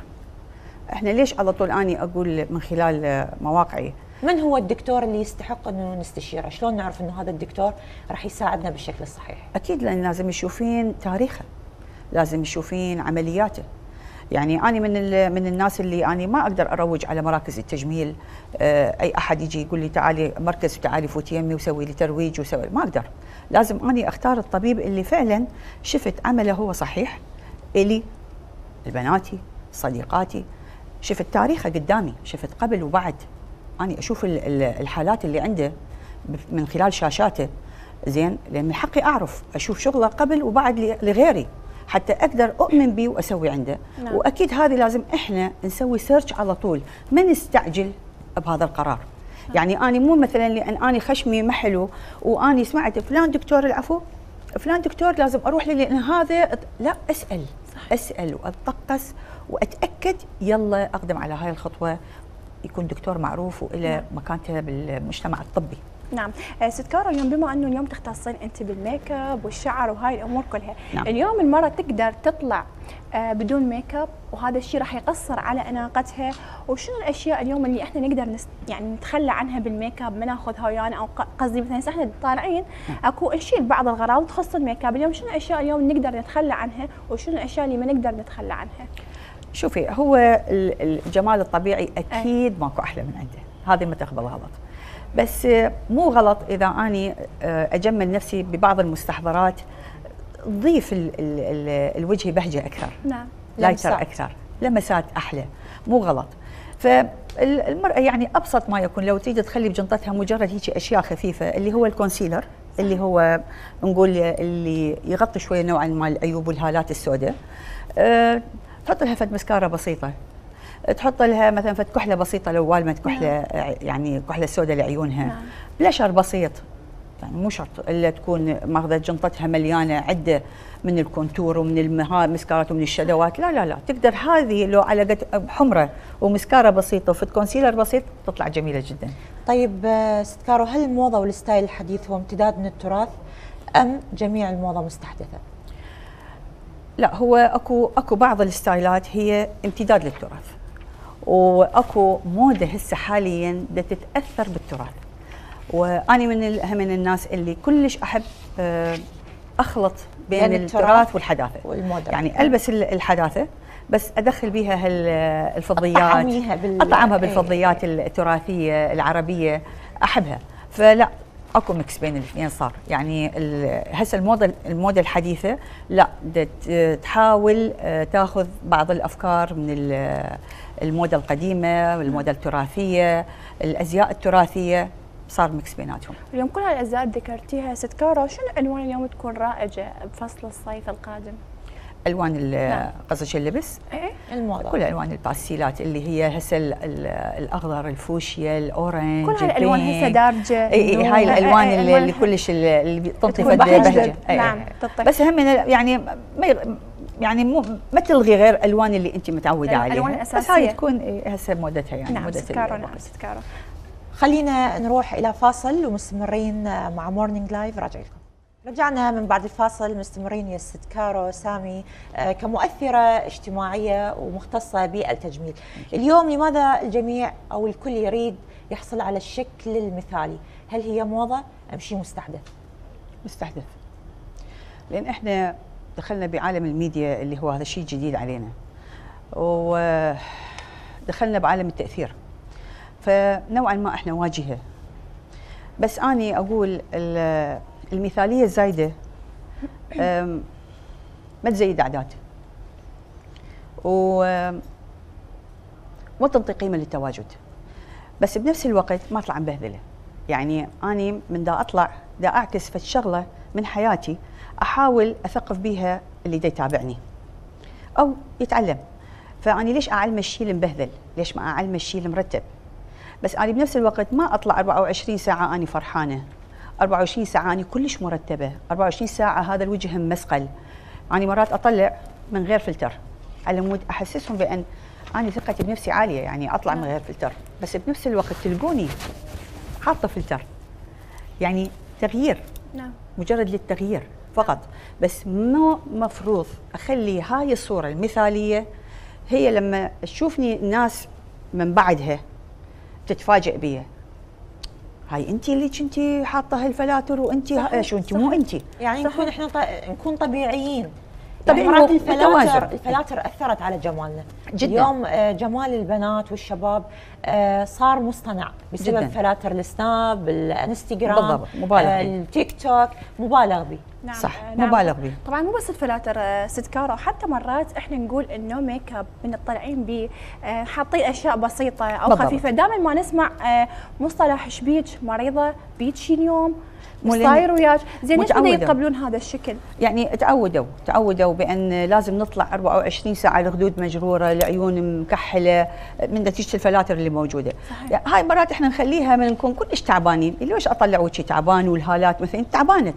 احنا ليش على طول اني اقول من خلال مواقعي من هو الدكتور اللي يستحق انه نستشيره؟ شلون نعرف انه هذا الدكتور راح يساعدنا بالشكل الصحيح؟ اكيد لان لازم يشوفين تاريخه، لازم يشوفين عملياته. يعني انا من الناس اللي انا ما اقدر اروج على مراكز التجميل، اي احد يجي يقول لي تعالي مركز وتعالي فوتي يمي وسوي لي ترويج وسوي، ما اقدر. لازم اني اختار الطبيب اللي فعلا شفت عمله هو صحيح الي، لبناتي، صديقاتي، شفت تاريخه قدامي، شفت قبل وبعد. أنا أشوف الحالات اللي عنده من خلال شاشاته، زين، لأن من حقي أعرف أشوف شغله قبل وبعد لغيري حتى أقدر أؤمن بيه وأسوي عنده. نعم. وأكيد هذه لازم إحنا نسوي سيرش على طول، ما نستعجل بهذا القرار. نعم. يعني أنا مو مثلا لأن أنا خشمي ما حلو وأني سمعت فلان دكتور، العفو فلان دكتور لازم أروح له لأن هذا، لا، أسأل. صح. أسأل وأتطقس وأتأكد، يلا أقدم على هاي الخطوة، يكون دكتور معروف وإلى مكانته بالمجتمع الطبي. نعم. ست كارو اليوم بما انه اليوم تختصين انت بالميك اب والشعر وهاي الامور كلها، نعم. اليوم المراه تقدر تطلع بدون ميك اب، وهذا الشيء راح يقصر على اناقتها. وشنو الاشياء اليوم اللي احنا نقدر يعني نتخلى عنها بالميك اب، ما ناخذها ويانا، او قصدي مثلا احنا طالعين اكو نشيل بعض الغراض تخص الميك اب، اليوم شنو الاشياء اليوم نقدر نتخلى عنها وشنو الاشياء اللي ما نقدر نتخلى عنها؟ شوفي هو الجمال الطبيعي اكيد ماكو احلى من عنده، هذه ما تقبل غلط. بس مو غلط اذا اني اجمل نفسي ببعض المستحضرات تضيف الوجه بهجه اكثر. نعم. لايتر اكثر، لمسات احلى، مو غلط. فالمراه يعني ابسط ما يكون لو تريد تخلي بجنطتها مجرد هيك اشياء خفيفه، اللي هو الكونسيلر، اللي هو نقول اللي يغطي شويه نوعا ما العيوب والهالات السوداء. تحط لها فد مسكارة بسيطة، تحط لها مثلا فد كحلة بسيطة لو والمت كحلة، يعني كحلة سوداء لعيونها، بلاشر بسيط، يعني مو شرط الا تكون ماخذه جنطتها مليانه عده من الكونتور ومن المسكارات ومن الشادوات، لا لا لا، تقدر هذه لو علقت حمره ومسكاره بسيطه وفت كونسيلر بسيط تطلع جميله جدا. طيب ست كارو، هل الموضه والستايل الحديث هو امتداد من التراث ام جميع الموضه مستحدثه؟ لا، هو اكو بعض الستايلات هي امتداد للتراث، واكو موده هسه حاليا تتاثر بالتراث. وأنا من الناس اللي كلش أحب أخلط بين يعني التراث والحداثة والمودرن. يعني ألبس الحداثة بس أدخل بيها الفضيات، أطعمها بالفضيات التراثية العربية، أحبها. فلا، اكو ميكس بين الاثنين صار. يعني هسه الموضه الحديثه لا تحاول تاخذ بعض الافكار من الموضه القديمه والموضه التراثيه، الازياء التراثيه، صار ميكس بيناتهم. اليوم كل هالأجزاء ذكرتيها ست كارو، شنو الألوان اليوم تكون رائجة بفصل الصيف القادم؟ ألوان قصدك اللبس؟ إيه الموضة. كل ألوان الباستيلات اللي هي هسه الأخضر، الفوشيا، الأورنج، كل هالألوان هسه دارجة. إي هاي الألوان اللي كلش اللي تنطي بهجة. نعم تنطي. بس هم يعني مو ما تلغي غير الألوان اللي أنت متعودة عليها. الألوان الأساسية. بس هاي تكون هسه مودتها يعني. نعم ست كارو، نعم ست كارو. خلينا نروح إلى فاصل ومستمرين مع مورنينج لايف. راجع لكم. رجعنا من بعد الفاصل مستمرين يا ست كارو سامي كمؤثرة اجتماعية ومختصة بالتجميل. اليوم لماذا الجميع أو الكل يريد يحصل على الشكل المثالي؟ هل هي موضة أم شيء مستحدث؟ مستحدث، لأن إحنا دخلنا بعالم الميديا اللي هو هذا الشيء جديد علينا، ودخلنا بعالم التأثير، فنوعا ما احنا نواجهه. بس اني اقول المثاليه الزايده ما تزيد اعداد وما تنطي قيمه للتواجد، بس بنفس الوقت ما اطلع مبهذله. يعني اني من دا اطلع دا اعكس في شغله من حياتي، احاول اثقف بيها اللي دا يتابعني او يتعلم. فاني ليش اعلم الشيء المبهذل؟ ليش ما اعلم الشيء المرتب؟ بس أنا بنفس الوقت ما أطلع 24 ساعة أنا فرحانة، 24 ساعة أنا كلش مرتبة، 24 ساعة هذا الوجه مسقل. أنا مرات أطلع من غير فلتر على مود أحسسهم بأن أنا ثقتي بنفسي عالية، يعني أطلع من غير فلتر، بس بنفس الوقت تلقوني حاطة فلتر. يعني تغيير، مجرد للتغيير فقط، بس مو مفروض أخلي هاي الصورة المثالية هي لما تشوفني الناس من بعدها تتفاجئ بيها. هاي انت اللي كنتي حاطه هالفلاتر، وانت شو انت مو انت. يعني نكون احنا نكون طبيعيين. طبيعي يعني الفلاتر اثرت على جمالنا جدا. اليوم جمال البنات والشباب صار مصطنع بسبب جداً. فلاتر السناب، الانستغرام، التيك توك، مبالغ به. نعم صح، نعم مبالغ به. طبعا مو بس الفلاتر ست كارو، حتى مرات احنا نقول انه ميك اب من الطالعين به حاطين اشياء بسيطه او بالضبط. خفيفه. دائما ما نسمع مصطلح ايش بيج مريضه، بيجي اليوم صاير وياك زين. ليش بدهم يتقبلون هذا الشكل؟ يعني تعودوا بان لازم نطلع 24 ساعه لخدود مجروره، لعيون مكحله، من نتيجه الفلاتر اللي موجوده. يعني هاي مرات احنا نخليها من نكون كلش تعبانين. ليش اطلع وجهي تعبان والهالات مثلا؟ تعبانه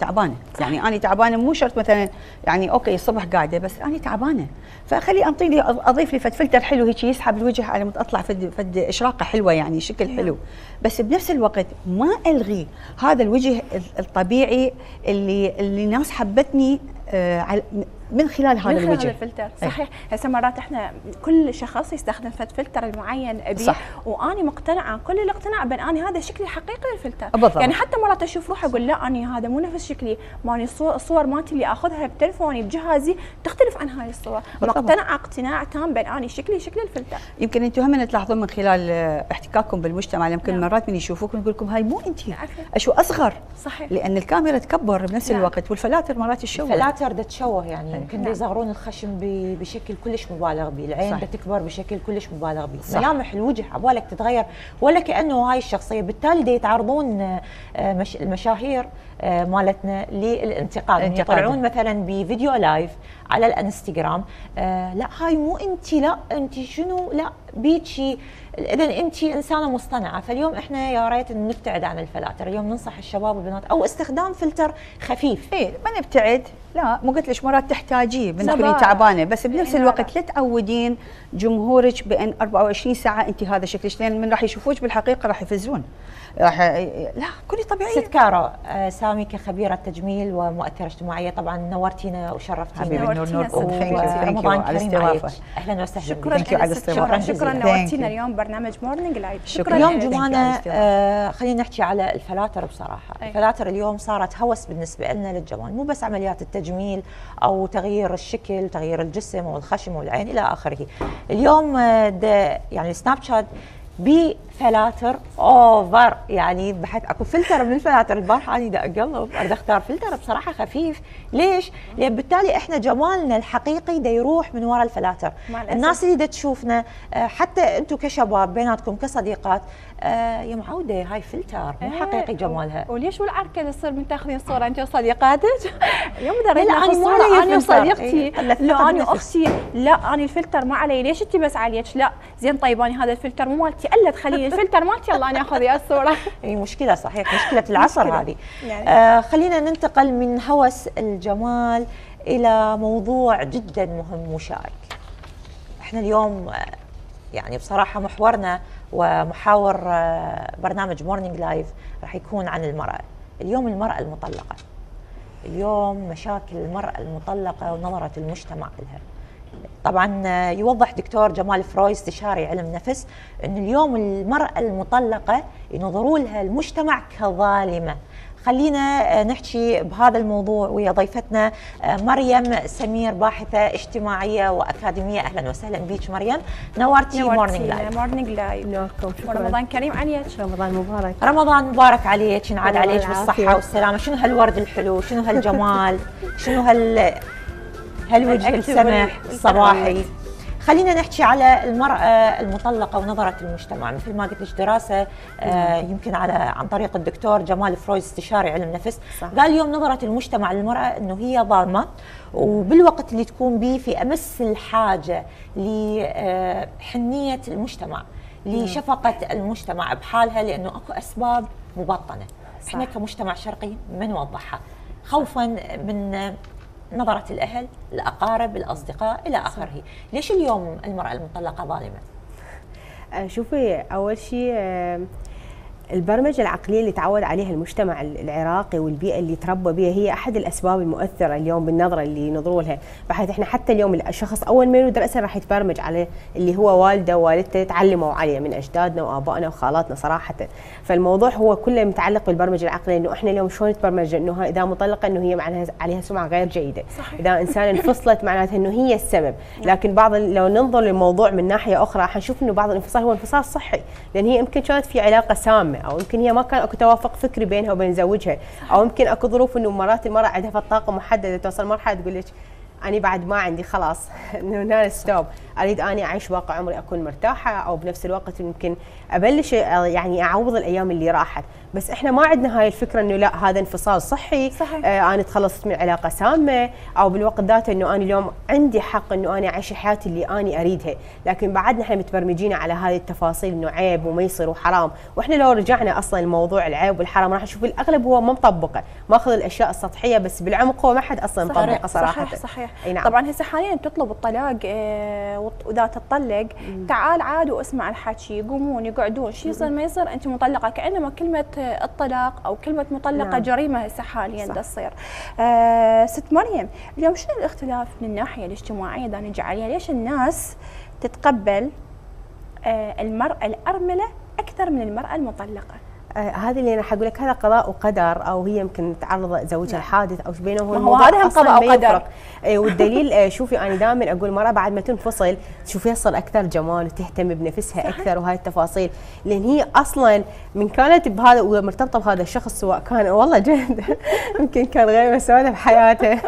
يعني انا تعبانه، مو شرط مثلا يعني اوكي الصبح قاعده بس انا تعبانه، فخلي انطيني اضيف لي فلتر حلو هيك يسحب الوجه على ما اطلع فد اشراقه حلوه، يعني شكل حلو. بس بنفس الوقت ما الغي هذا الوجه الطبيعي اللي الناس حبتني من خلال هذا الوجه، من خلال الفلتر. صحيح. هسه مرات احنا كل شخص يستخدم فلتر المعين ابي، واني مقتنعه كل الاقتناع بان اني هذا شكلي الحقيقي للفلتر. بالضبط. يعني حتى مرات اشوف روحي اقول لا، اني هذا مو نفس شكلي، ماني الصور مالتي اللي اخذها بتلفوني بجهازي تختلف عن هاي الصور. مقتنعه اقتناع تام بان اني شكلي شكل الفلتر. يمكن انتم هم تلاحظون من خلال احتكاككم بالمجتمع، يمكن نعم. مرات من يشوفوكم يقول لكم هاي مو انت، اشو اصغر. صحيح. لان الكاميرا تكبر بنفس نعم. الوقت، والفلاتر مرات تشوه. الفلاتر تشوه يعني. يمكن يظهرون الخشم بشكل كلش مبالغ به، العين بتكبر بشكل كلش مبالغ به، ملامح الوجه عبالك تتغير ولا كأنه هاي الشخصية. بالتالي دا يتعرضون المشاهير مالتنا للانتقاد، يطلعون مثلا بفيديو لايف على الانستغرام، لا هاي مو انت، لا انت شنو، لا بيتشي، اذا انت انسانه مصطنعه. فاليوم احنا يا ريت نبتعد عن الفلاتر، اليوم ننصح الشباب والبنات او استخدام فلتر خفيف. اي ما نبتعد، لا مو قلت لك مرات تحتاجيه من تكونين تعبانه، بس بنفس الوقت لا تعودين جمهورك بان 24 ساعه انت هذا شكلك، لان من راح يشوفوك بالحقيقه راح يفزون، راح لا كوني طبيعيه. ست كارو سامي كخبيره تجميل ومؤثره اجتماعيه، طبعا نورتينا وشرفتينا حبيبي. نور على الاستضافه، اهلا وسهلا. شكرا نورتينا اليوم برنامج مورنينج لايف. شكرا. اليوم جمانه خلينا نحكي على الفلاتر. بصراحه الفلاتر اليوم صارت هوس بالنسبه لنا للجمال، مو بس عمليات التجميل او تغيير الشكل، تغيير الجسم والخشم والعين الى اخره. اليوم يعني سناب شات بفلاتر اوفر، يعني بحث اكو فلتر من الفلاتر. البارحه اني دا اقلب اريد اختار فلتر بصراحه خفيف. ليش؟ لان بالتالي احنا جمالنا الحقيقي دا يروح من وراء الفلاتر. الناس اللي دا تشوفنا حتى انتم كشباب بيناتكم كصديقات، يا معوده هاي فلتر مو حقيقي جمالها. وليش والعركه اللي تصير من تاخذين صوره انت وصديقاتك؟ يوم دريت ناخذ صوره انا وصديقتي، لا انا واختي، لا انا الفلتر ما علي، ليش انت بس عليك؟ لا زين طيب انا هذا الفلتر مو مالتي، الا تخليني الفلتر مالتي الله انا اخذ الصوره. اي مشكله، صحيح مشكله العصر هذه. يعني خلينا ننتقل من هوس الجمال الى موضوع جدا مهم وشائك. احنا اليوم يعني بصراحه محورنا ومحاور برنامج مورنينج لايف راح يكون عن المرأة. اليوم المرأة المطلقة، اليوم مشاكل المرأة المطلقة ونظرة المجتمع لها. طبعا يوضح دكتور جمال فرويز استشاري علم نفس أن اليوم المرأة المطلقة ينظروا لها المجتمع كظالمة. خلينا نحكي بهذا الموضوع ويا ضيفتنا مريم سمير، باحثة اجتماعية وأكاديمية. أهلا وسهلا بيك مريم، نورتي مورنينج لايف. مورنينج لايف نوركم. رمضان كريم عليك. رمضان مبارك. رمضان مبارك عليك، ينعاد عليك بالصحة والسلامة. شنو هالورد الحلو، شنو هالجمال، شنو هالوجه السمح الصباحي. خلينا نحكي على المرأة المطلقة ونظرة المجتمع. مثل ما قلت لك دراسة يمكن عن طريق الدكتور جمال فرويز استشاري علم نفس، قال اليوم نظرة المجتمع للمرأة انه هي ظالمة، وبالوقت اللي تكون به في امس الحاجة لحنية المجتمع، لشفقة المجتمع بحالها، لانه اكو اسباب مبطنة احنا كمجتمع شرقي ما نوضحها خوفا من نظرة الأهل، الأقارب، الأصدقاء إلى آخره. ليش اليوم المرأة المطلقة ظالمة؟ شوفي، أول شيء البرمجة العقلية اللي تعود عليها المجتمع العراقي والبيئة اللي تربى بها هي أحد الأسباب المؤثرة اليوم بالنظرة اللي ينظروا لها، بحيث إحنا حتى اليوم الشخص أول ما يولد رأسه راح يتبرمج عليه اللي هو والده ووالدته تعلموا عليه من أجدادنا وآبائنا وخالاتنا صراحة. فالموضوع هو كله متعلق بالبرمجة العقلية، إنه إحنا اليوم شلون نتبرمج إنه إذا مطلقة إنه هي معناها عليها سمعة غير جيدة، إذا إنسانة انفصلت معناتها إنه هي السبب. لكن بعض لو ننظر للموضوع من ناحية أخرى حنشوف إنه بعض الانفصال هو انفصال صحي، لأن هي يمكن كانت في علاقة سامة، او يمكن هي ما كان اكو توافق فكري بينها وبين زوجها، او يمكن اكو ظروف انه مرات المراه عندها طاقه محدده، توصل مرحله تقول لك انا بعد ما عندي خلاص انه هنا ستوب، اريد اني اعيش واقع عمري اكون مرتاحه، او بنفس الوقت يمكن ابلش يعني اعوض الايام اللي راحت. بس احنا ما عندنا هاي الفكره انه لا هذا انفصال صحي، انا تخلصت من علاقه سامه، او بالوقت ذاته انه انا اليوم عندي حق انه انا اعيش حياتي اللي انا اريدها. لكن بعدنا احنا متبرمجين على هذه التفاصيل انه عيب وما يصير وحرام، واحنا لو رجعنا اصلا الموضوع العيب والحرام راح نشوف الاغلب هو ما مطبقه، ماخذ الاشياء السطحيه بس بالعمق هو ما حد اصلا مطبقه صراحه. صحيح. اي نعم. طبعا هسه حاليا تطلب الطلاق، واذا تطلق تعال عاد واسمع الحكي، يقومون يقعدون شو يصير ما يصير انت مطلقه، كانما كلمه الطلاق او كلمه مطلقه نعم. جريمه هسه حاليا تصير. ست مريم، اليوم شنو الاختلاف من الناحيه الاجتماعيه اذا نجي عليها؟ ليش الناس تتقبل المراه الارمله اكثر من المراه المطلقه؟ هذا اللي انا حقول لك هذا قضاء وقدر، او هي يمكن تعرض زوجها الحادث او بينهم الموضوع قضاء وقدر. والدليل شوفي انا دائما اقول المراه بعد ما تنفصل تشوفيها تصير اكثر جمال وتهتم بنفسها اكثر وهاي التفاصيل، لان هي اصلا من كانت بهذا ومرتبطه بهذا الشخص سواء كان والله جد يمكن كان غير مسؤوله بحياته،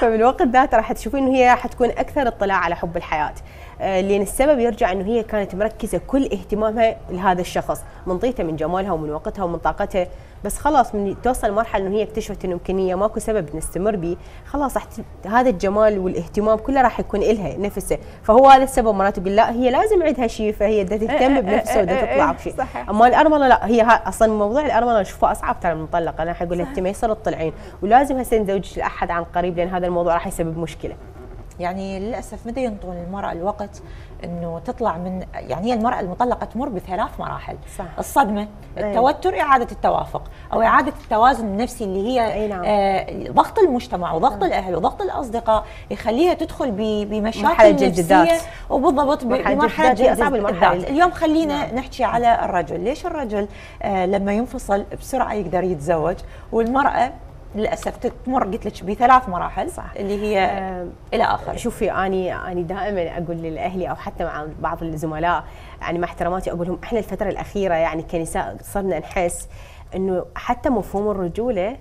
فبالوقت ذاته راح تشوفين انه هي راح تكون اكثر اطلاع على حب الحياه، لان السبب يرجع انه هي كانت مركزه كل اهتمامها لهذا الشخص، منطيته من جمالها ومن وقتها ومن طاقتها، بس خلاص من توصل لمرحله انه هي اكتشفت انه يمكن هي ماكو سبب نستمر به، خلاص هذا الجمال والاهتمام كله راح يكون الها نفسها، فهو هذا السبب مرات يقول لا هي لازم عندها شيء فهي بدها تهتم بنفسها وبدها تطلع بشيء. اما الارمله لا، هي اصلا موضوع الارمله اشوفه اصعب ترى المطلقه، انا حقول لها انت ما يصير تطلعين ولازم هسه نزوجك لاحد عن قريب لان هذا الموضوع راح يسبب مشكله. يعني للاسف ما ينطون المراه الوقت انه تطلع من، يعني هي المراه المطلقه تمر بثلاث مراحل، صح. الصدمه، التوتر، اعاده التوافق او اعاده التوازن النفسي اللي هي ضغط المجتمع وضغط الاهل وضغط الاصدقاء يخليها تدخل بمشاكل نفسيه، وبالضبط بمرحله الجلد. اليوم خلينا نحكي على الرجل، ليش الرجل لما ينفصل بسرعه يقدر يتزوج والمراه للاسف تمر قلت لك بثلاث مراحل، صح. اللي هي الى اخره. شوفي اني دائما اقول لاهلي او حتى مع بعض الزملاء، يعني مع احتراماتي اقول لهم احنا الفتره الاخيره يعني كنساء صرنا نحس انه حتى مفهوم الرجوله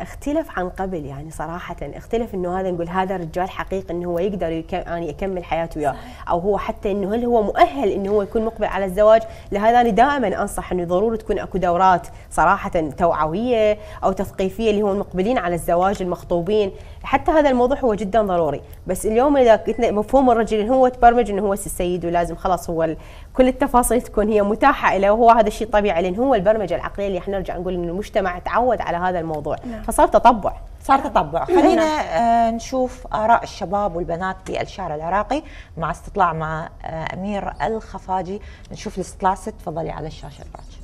اختلف عن قبل، يعني صراحه اختلف، انه هذا نقول هذا الرجال حقيقي انه هو يقدر يعني يكمل حياته وياه، او هو حتى انه هل هو مؤهل انه هو يكون مقبل على الزواج. لهذا انا دائما انصح انه ضروري تكون اكو دورات صراحه توعويه او تثقيفيه اللي هو المقبلين على الزواج المخطوبين، حتى هذا الموضوع هو جدا ضروري. بس اليوم اذا قلنا مفهوم الرجل هو تبرمج انه هو السيد ولازم خلاص هو كل التفاصيل تكون هي متاحه له، وهو هذا الشيء طبيعي لان هو البرمجه العقليه اللي احنا نرجع نقول ان المجتمع تعود على هذا الموضوع، فصار تطبع، صار تطبع. خلينا نشوف آراء الشباب والبنات بالشارع العراقي مع استطلاع مع أمير الخفاجي، نشوف الاستطلاع. تفضلي على الشاشة الباجي.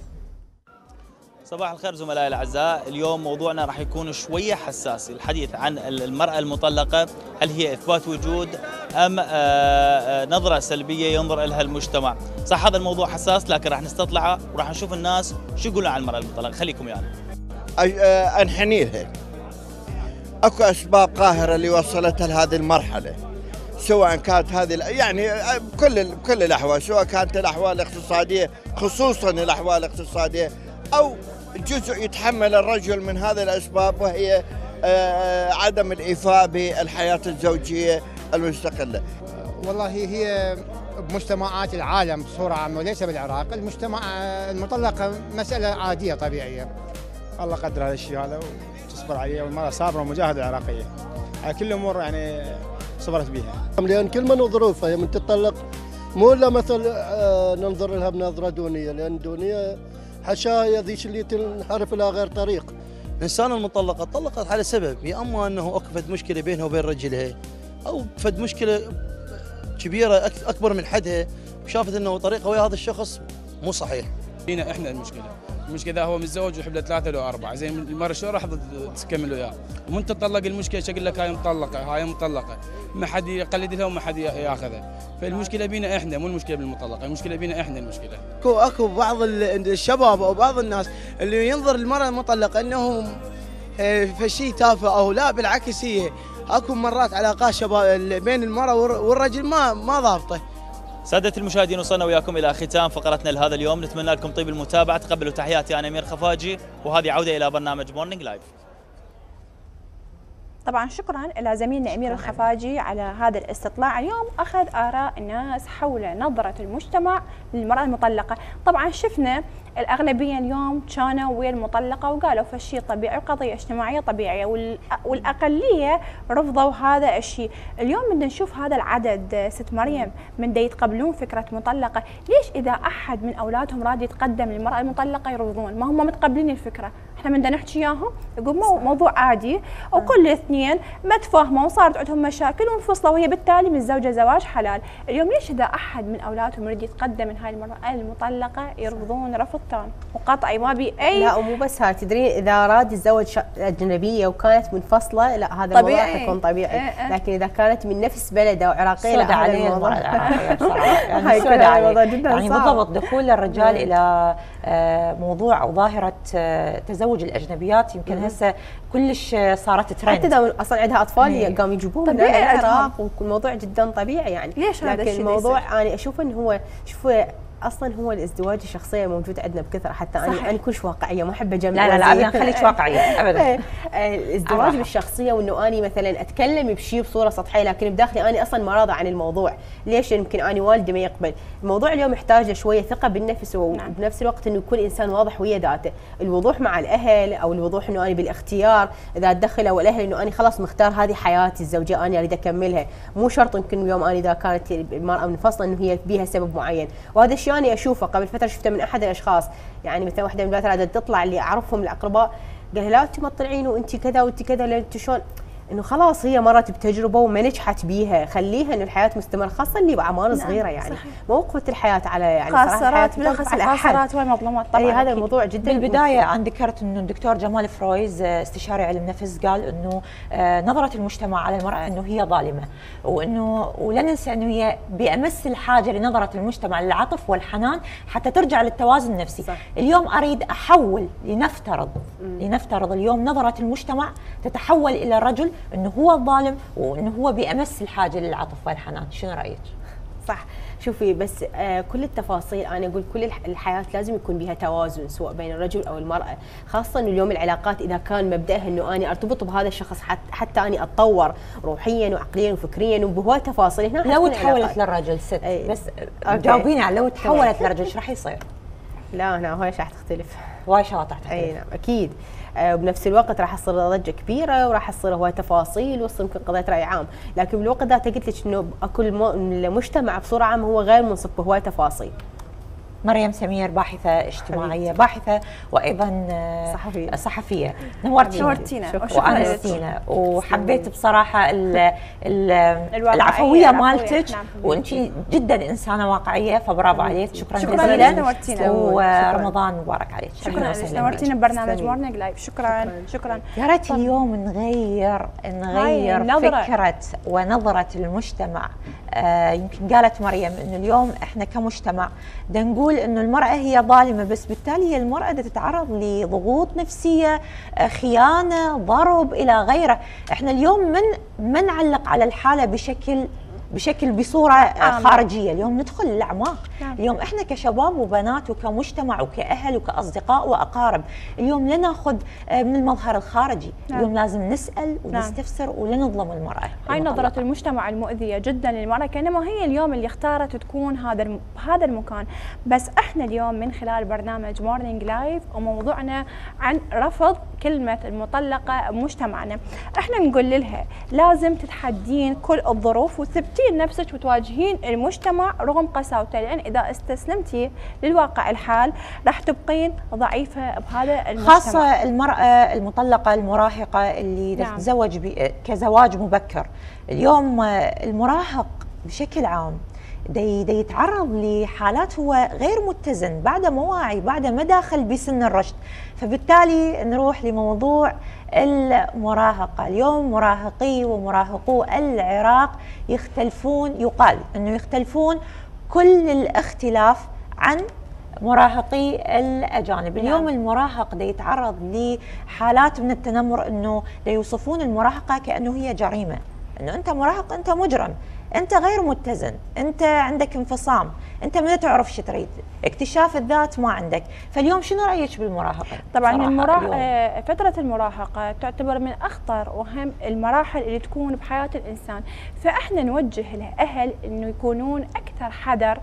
صباح الخير زملائي الأعزاء، اليوم موضوعنا راح يكون شوية حساسي، الحديث عن المرأة المطلقة، هل هي إثبات وجود أم نظرة سلبية ينظر لها المجتمع؟ صح هذا الموضوع حساس لكن راح نستطلعه وراح نشوف الناس شو يقولون عن المرأة المطلقة، خليكم ويانا. يعني. أنحنيها أكو أسباب قاهرة اللي وصلتها لهذه المرحلة، سواء كانت هذه يعني بكل الأحوال، سواء كانت الأحوال الاقتصادية خصوصا الأحوال الاقتصادية، أو جزء يتحمل الرجل من هذه الأسباب وهي عدم الإيفاء بالحياة الزوجية المستقلة. والله هي بمجتمعات العالم بصورة عامة وليس بالعراق، المجتمع المطلقة مسألة عادية طبيعية، الله قدر هذا الشيء هذا وتصبر عليه، والمرأة صابرة ومجاهدة عراقية على كل الأمور يعني صبرت بها، لأن كل من وظروفه من تطلق مو إلا مثل ننظر لها بنظرة دونية، لأن دونية حشاية ذيش اللي تنحرف لها غير طريق. الإنسان المطلقة طلقت على سبب، يا إما أنه أكفت مشكلة بينها وبين رجلها، أو فد مشكلة كبيرة أكبر من حدها وشافت أنه طريقة ويا هذا الشخص مو صحيح. هنا إحنا المشكلة هو متزوج ويحب له ثلاثة لو أربعة، زين المرة شلون راح تكمل وياه؟ ومن تطلق المشكلة شكل لك هاي مطلقة هاي مطلقة، ما حد يقلد لها وما حد ياخذها، فالمشكلة بينا احنا مو المشكلة بالمطلقة، المشكلة بينا احنا المشكلة. اكو بعض الشباب او بعض الناس اللي ينظر للمرأة المطلقة انهم فشي تافه او لا، بالعكس هي اكو مرات علاقات شباب بين المرأة والرجل ما ضابطه. سادة المشاهدين وصلنا وياكم إلى ختام فقرتنا لهذا اليوم، نتمنى لكم طيب المتابعة، تقبلوا تحياتي أنا أمير خفاجي، وهذه عودة إلى برنامج مورنينج لايف. طبعا شكرا إلى زميلنا أمير الخفاجي على هذا الاستطلاع، اليوم أخذ آراء الناس حول نظرة المجتمع للمرأة المطلقة. طبعا شفنا الأغلبية اليوم كانوا ويا المطلقة وقالوا فشي طبيعي وقضية اجتماعية طبيعية، والأقلية رفضوا هذا الشيء. اليوم بدنا نشوف هذا العدد ست مريم من دا يتقبلون فكرة مطلقة، ليش إذا أحد من أولادهم راد يتقدم للمرأة المطلقة يرفضون؟ ما هم متقبلين الفكرة، احنا بدنا نحكي وياهم يقول موضوع عادي، وكل الاثنين ما تفاهموا وصارت عندهم مشاكل وانفصلوا، وهي بالتالي من الزوجة زواج حلال. اليوم ليش إذا أحد من أولادهم يريد يتقدم لهاي المرأة المطلقة يرفضون رفض وقطعي ما بي أي؟ لا ومو بس هاي، تدرين إذا راد يتزوج أجنبية وكانت منفصلة لا هذا الموضوع راح يكون طبيعي، لكن إذا كانت من نفس بلده وعراقية لا هذا الموضوع يعني سود عليه، يعني بالضبط دخول الرجال إلى موضوع أو ظاهرة تزوج الأجنبيات يمكن هسه كلش صارت ترند، حتى إذا أصلا عندها أطفال قام يجيبوهم من العراق، والموضوع جدا طبيعي يعني. ليش هذا الشيء؟ لكن الموضوع أنا أشوف إن هو شوفوا اصلا هو الازدواج الشخصيه موجود عندنا بكثره، حتى انا كلش واقعيه، ما احب اجمل. لا لا لا خليك واقعيه ابدا. الازدواج بالشخصيه، وانه اني مثلا اتكلم بشيء بصوره سطحيه لكن بداخلي اني اصلا ما راضى عن الموضوع. ليش؟ يمكن اني والدي ما يقبل الموضوع. اليوم يحتاج شويه ثقه بالنفس، وبنفس الوقت انه يكون انسان واضح ويا ذاته. الوضوح مع الاهل، او الوضوح انه اني بالاختيار اذا اتدخلوا الاهل انه اني خلاص مختار هذه حياتي الزوجيه اني اريد اكملها، مو شرط يمكن اليوم اني اذا كانت المراه منفصله انه هي بيها سبب معين. وهذا الشيء انا اشوفه قبل فتره، شفته من احد الاشخاص، يعني مثلا واحده من البنات عادت تطلع اللي اعرفهم الاقرباء، قالها لا انت ما تطلعين وانت كذا وانت كذا، لا انت شلون، انه خلاص هي مرت بتجربه وما نجحت بيها، خليها انه الحياه مستمره، خاصه اللي باعمار صغيره يعني ما وقفت الحياه على يعني خسارات بلا خسارات ولا مظلومات طبعا. اي هذا الموضوع جدا. بالبدايه انا ذكرت انه الدكتور جمال فرويز استشاري علم نفس قال انه نظره المجتمع على المراه انه هي ظالمه، وانه ولا ننسى انه هي بامس الحاجه لنظره المجتمع للعطف والحنان حتى ترجع للتوازن النفسي. صح. اليوم اريد احول، لنفترض اليوم نظره المجتمع تتحول الى الرجل انه هو الظالم وانه هو بامس الحاجه للعطف والحنان، شنو رايك؟ صح، شوفي بس كل التفاصيل انا اقول كل الحياه لازم يكون بها توازن سواء بين الرجل او المراه، خاصه انه اليوم العلاقات اذا كان مبداها انه انا ارتبط بهذا الشخص حتى اني اتطور روحيا وعقليا وفكريا وبهواي تفاصيل. هنا لو تحولت للرجل ست بس جاوبيني على لو تحولت للرجل ايش راح يصير؟ لا هنا هواي راح تختلف، هواي شواطح تختلف. اي نعم اكيد، وبنفس الوقت راح تصير ضجه كبيره وراح تصير هواي تفاصيل وصل يمكن قضيه راي عام، لكن بالوقت ذاته قلت لك انه كل المجتمع بصوره عامه هو غير منصف بهواي تفاصيل. مريم سمير باحثه اجتماعيه، باحثه وايضا صحفيه. نورتينا وانستينا، وحبيت بصراحه العفويه مالتك، وانت جدا انسانه واقعيه، فبرافو عليك. شكرا جزيلا ورمضان مبارك عليك. شكرا نورتينا ببرنامج مورنينج لايف. شكرا شكرا. يا ريت اليوم نغير فكره ونظره المجتمع. يمكن قالت مريم انه اليوم احنا كمجتمع نقول انه المراه هي ظالمه، بس بالتالي المراه تتعرض لضغوط نفسيه، خيانه، ضرب الى غيره. احنا اليوم من نعلق على الحاله بشكل بصوره خارجيه، اليوم ندخل الاعماق. اليوم احنا كشباب وبنات وكمجتمع وكاهل وكاصدقاء واقارب، اليوم لا ناخذ من المظهر الخارجي، اليوم لازم نسال ونستفسر ولا نظلم المراه. هاي نظره المجتمع المؤذيه جدا للمراه، كانما هي اليوم اللي اختارت تكون هذا المكان. بس احنا اليوم من خلال برنامج مورنينج لايف وموضوعنا عن رفض كلمه المطلقه بمجتمعنا، احنا نقول لها لازم تتحدين كل الظروف وثبت نفسك وتواجهين المجتمع رغم قساوته، لان اذا استسلمتي للواقع الحال راح تبقين ضعيفه بهذا المجتمع. خاصه المراه المطلقه المراهقه اللي تتزوج كزواج مبكر. اليوم المراهق بشكل عام دي يتعرض لحالات هو غير متزن، بعد مواعي، بعد ما داخل بسن الرشد. فبالتالي نروح لموضوع المراهقة. اليوم مراهقي ومراهقو العراق يختلفون، يقال أنه يختلفون كل الاختلاف عن مراهقي الأجانب. اليوم المراهق دا يتعرض لحالات من التنمر، أنه دا يوصفون المراهقة كأنه هي جريمة، أنه أنت مراهق أنت مجرم، أنت غير متزن، أنت عندك انفصام، أنت ما تعرف شو تريد، اكتشاف الذات ما عندك. فاليوم شنو رأيك بالمراهقة؟ طبعا فترة المراهقة تعتبر من أخطر وأهم المراحل اللي تكون بحياة الإنسان، فإحنا نوجه الأهل إنه يكونون أكثر حذر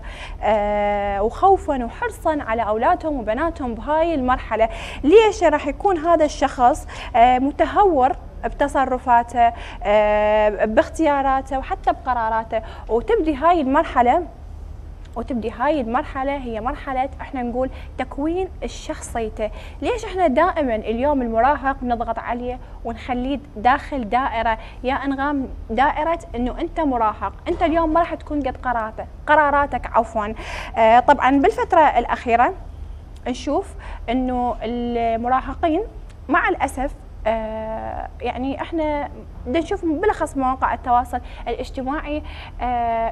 وخوفا وحرصا على أولادهم وبناتهم بهاي المرحلة. ليش؟ راح يكون هذا الشخص متهور بتصرفاته، باختياراته، وحتى بقراراته، وتبدي هاي المرحلة هي مرحلة احنا نقول تكوين شخصيته. ليش احنا دائما اليوم المراهق نضغط عليه ونخليه داخل دائرة يا انغام، دائرة انه انت مراهق، انت اليوم ما راح تكون قد قراراتك عفوا. طبعا بالفترة الأخيرة نشوف انه المراهقين مع الأسف يعني احنا بدنا نشوف بالاخص مواقع التواصل الاجتماعي،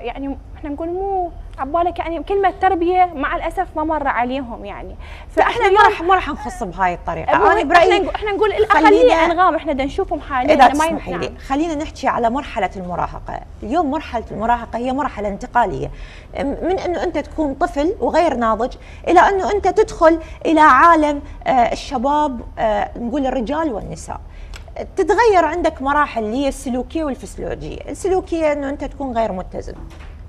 يعني احنا نقول مو عبالك يعني كلمه تربيه مع الاسف ما مر عليهم يعني، فاحنا ما راح نخص بهاي الطريقه. انا برايي احنا نقول الاقليه انغام احنا دا نشوفهم حاليا. اذا تسمحي لي خلينا نحكي على مرحله المراهقه. اليوم مرحله المراهقه هي مرحله انتقاليه من انه انت تكون طفل وغير ناضج الى انه انت تدخل الى عالم الشباب، نقول الرجال والنساء. تتغير عندك مراحل اللي هي السلوكيه والفسيولوجيه. السلوكيه انه انت تكون غير متزن،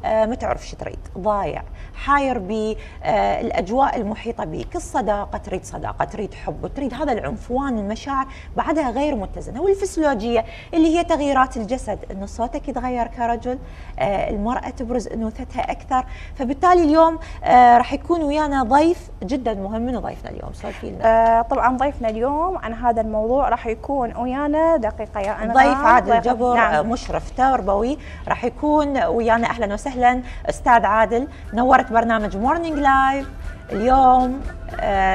ما تعرف شو تريد، ضايع، حاير بالاجواء المحيطه بك، الصداقه تريد صداقه، تريد حب، تريد هذا العنفوان، المشاعر بعدها غير متزنه. والفسيولوجيه اللي هي تغييرات الجسد، انه صوتك يتغير كرجل، المراه تبرز انوثتها اكثر، فبالتالي اليوم راح يكون ويانا ضيف جدا مهم. من ضيفنا اليوم سولفي لنا. طبعا ضيفنا اليوم عن هذا الموضوع راح يكون ويانا دقيقه يا انغام. ضيف عادل جبر، نعم. مشرف تربوي راح يكون ويانا. اهلا وسهلا استاذ عادل، نورت برنامج مورنينج لايف اليوم.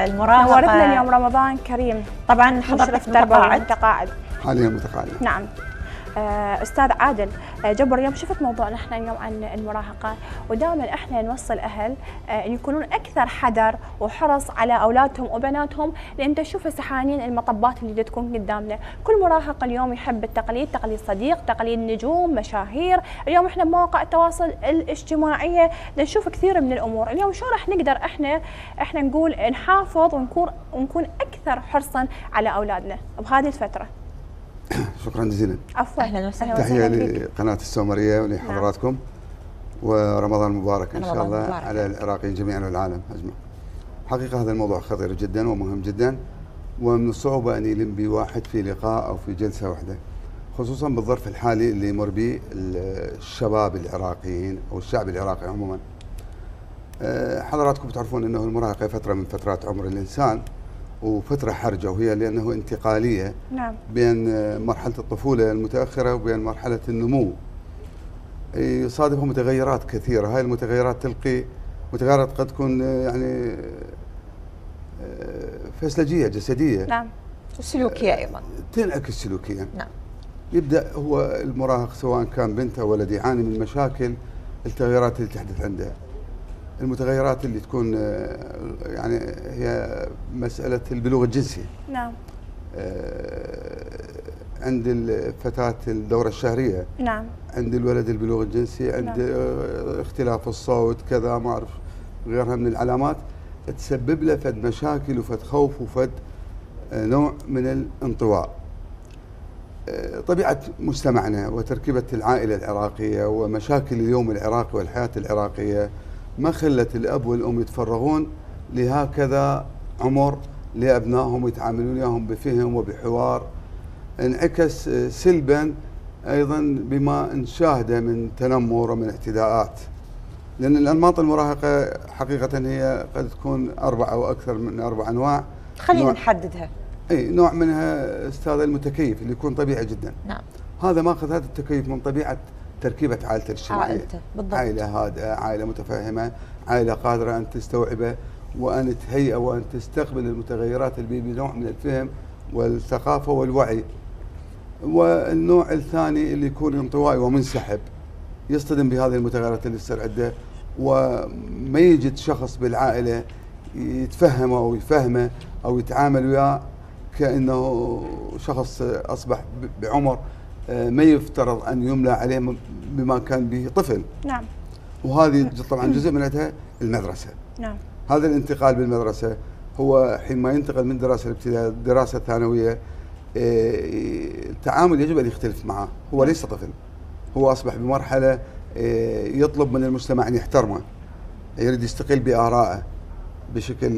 المراهقه نورتنا اليوم، رمضان كريم. طبعا حضرتك متقاعد حاليا؟ متقاعد نعم. استاذ عادل جبر، اليوم شفت موضوعنا احنا اليوم عن المراهقه، ودائما احنا نوصل اهل يكونون اكثر حذر وحرص على اولادهم وبناتهم، لان تشوف سحانين المطبات اللي تكون قدامنا. كل مراهق اليوم يحب التقليد، تقليد صديق، تقليد نجوم، مشاهير. اليوم احنا بمواقع التواصل الاجتماعيه نشوف كثير من الامور. اليوم شو راح نقدر احنا نقول نحافظ ونكون اكثر حرصا على اولادنا بهذه الفتره؟ شكرا جزيلا. عفوا. اهلا وسهلا. تحيه لقناه السومريه ولحضراتكم. نعم. ورمضان مبارك ان شاء الله مبارك على العراقيين جميعا والعالم اجمع. حقيقه هذا الموضوع خطير جدا ومهم جدا، ومن الصعوبه ان يلم بي واحد في لقاء او في جلسه واحده، خصوصا بالظرف الحالي اللي يمر به الشباب العراقيين او الشعب العراقي عموما. حضراتكم تعرفون انه المراهقه فتره من فترات عمر الانسان، وفترة حرجة، وهي لأنه انتقالية. نعم. بين مرحلة الطفولة المتأخرة وبين مرحلة النمو، يصادفهم متغيرات كثيرة. هاي المتغيرات تلقي متغيرات قد تكون يعني فسلجية جسدية. نعم. وسلوكية أيضا تنعكس سلوكيا. نعم. يبدأ هو المراهق سواء كان بنت أو ولد يعاني من مشاكل التغيرات اللي تحدث عنده. المتغيرات اللي تكون يعني هي مسألة البلوغ الجنسي. نعم. عند الفتاة الدورة الشهرية. نعم. عند الولد البلوغ الجنسي، عند اختلاف الصوت كذا، ما أعرف غيرها من العلامات تسبب له فد مشاكل وفد خوف وفد نوع من الانطواء. طبيعة مجتمعنا وتركيبة العائلة العراقية ومشاكل اليوم العراقي والحياة العراقية ما خلت الاب والام يتفرغون لهكذا عمر لابنائهم ويتعاملون وياهم بفهم وبحوار. انعكس سلبا ايضا بما نشاهده من تنمر ومن اعتداءات، لان الانماط المراهقه حقيقه هي قد تكون 4 او اكثر من 4 انواع. خلينا نحددها. اي نوع منها استاذ المتكيف اللي يكون طبيعي جدا. نعم. هذا ماخذ هذا التكيف من طبيعه تركيبة عائلته الاجتماعية، عائلة هادئة، عائلة متفاهمة، عائلة قادرة أن تستوعبه وأن تهيئه وأن تستقبل المتغيرات اللي بنوع من الفهم والثقافة والوعي. والنوع الثاني اللي يكون انطوائي ومنسحب، يصطدم بهذه المتغيرات اللي تصير عنده وما يجد شخص بالعائلة يتفهمه أو يفهمه أو يتعامل وياه، كأنه شخص أصبح بعمر ما يفترض أن يملى عليه بما كان به طفل. نعم. وهذه طبعا جزء منها المدرسة. نعم. هذا الانتقال بالمدرسة هو حينما ينتقل من دراسة الابتدائية للدراسة الثانوية، التعامل يجب أن يختلف معه. هو ليس طفل، هو أصبح بمرحلة يطلب من المجتمع أن يحترمه، يريد يستقل بآرائه بشكل.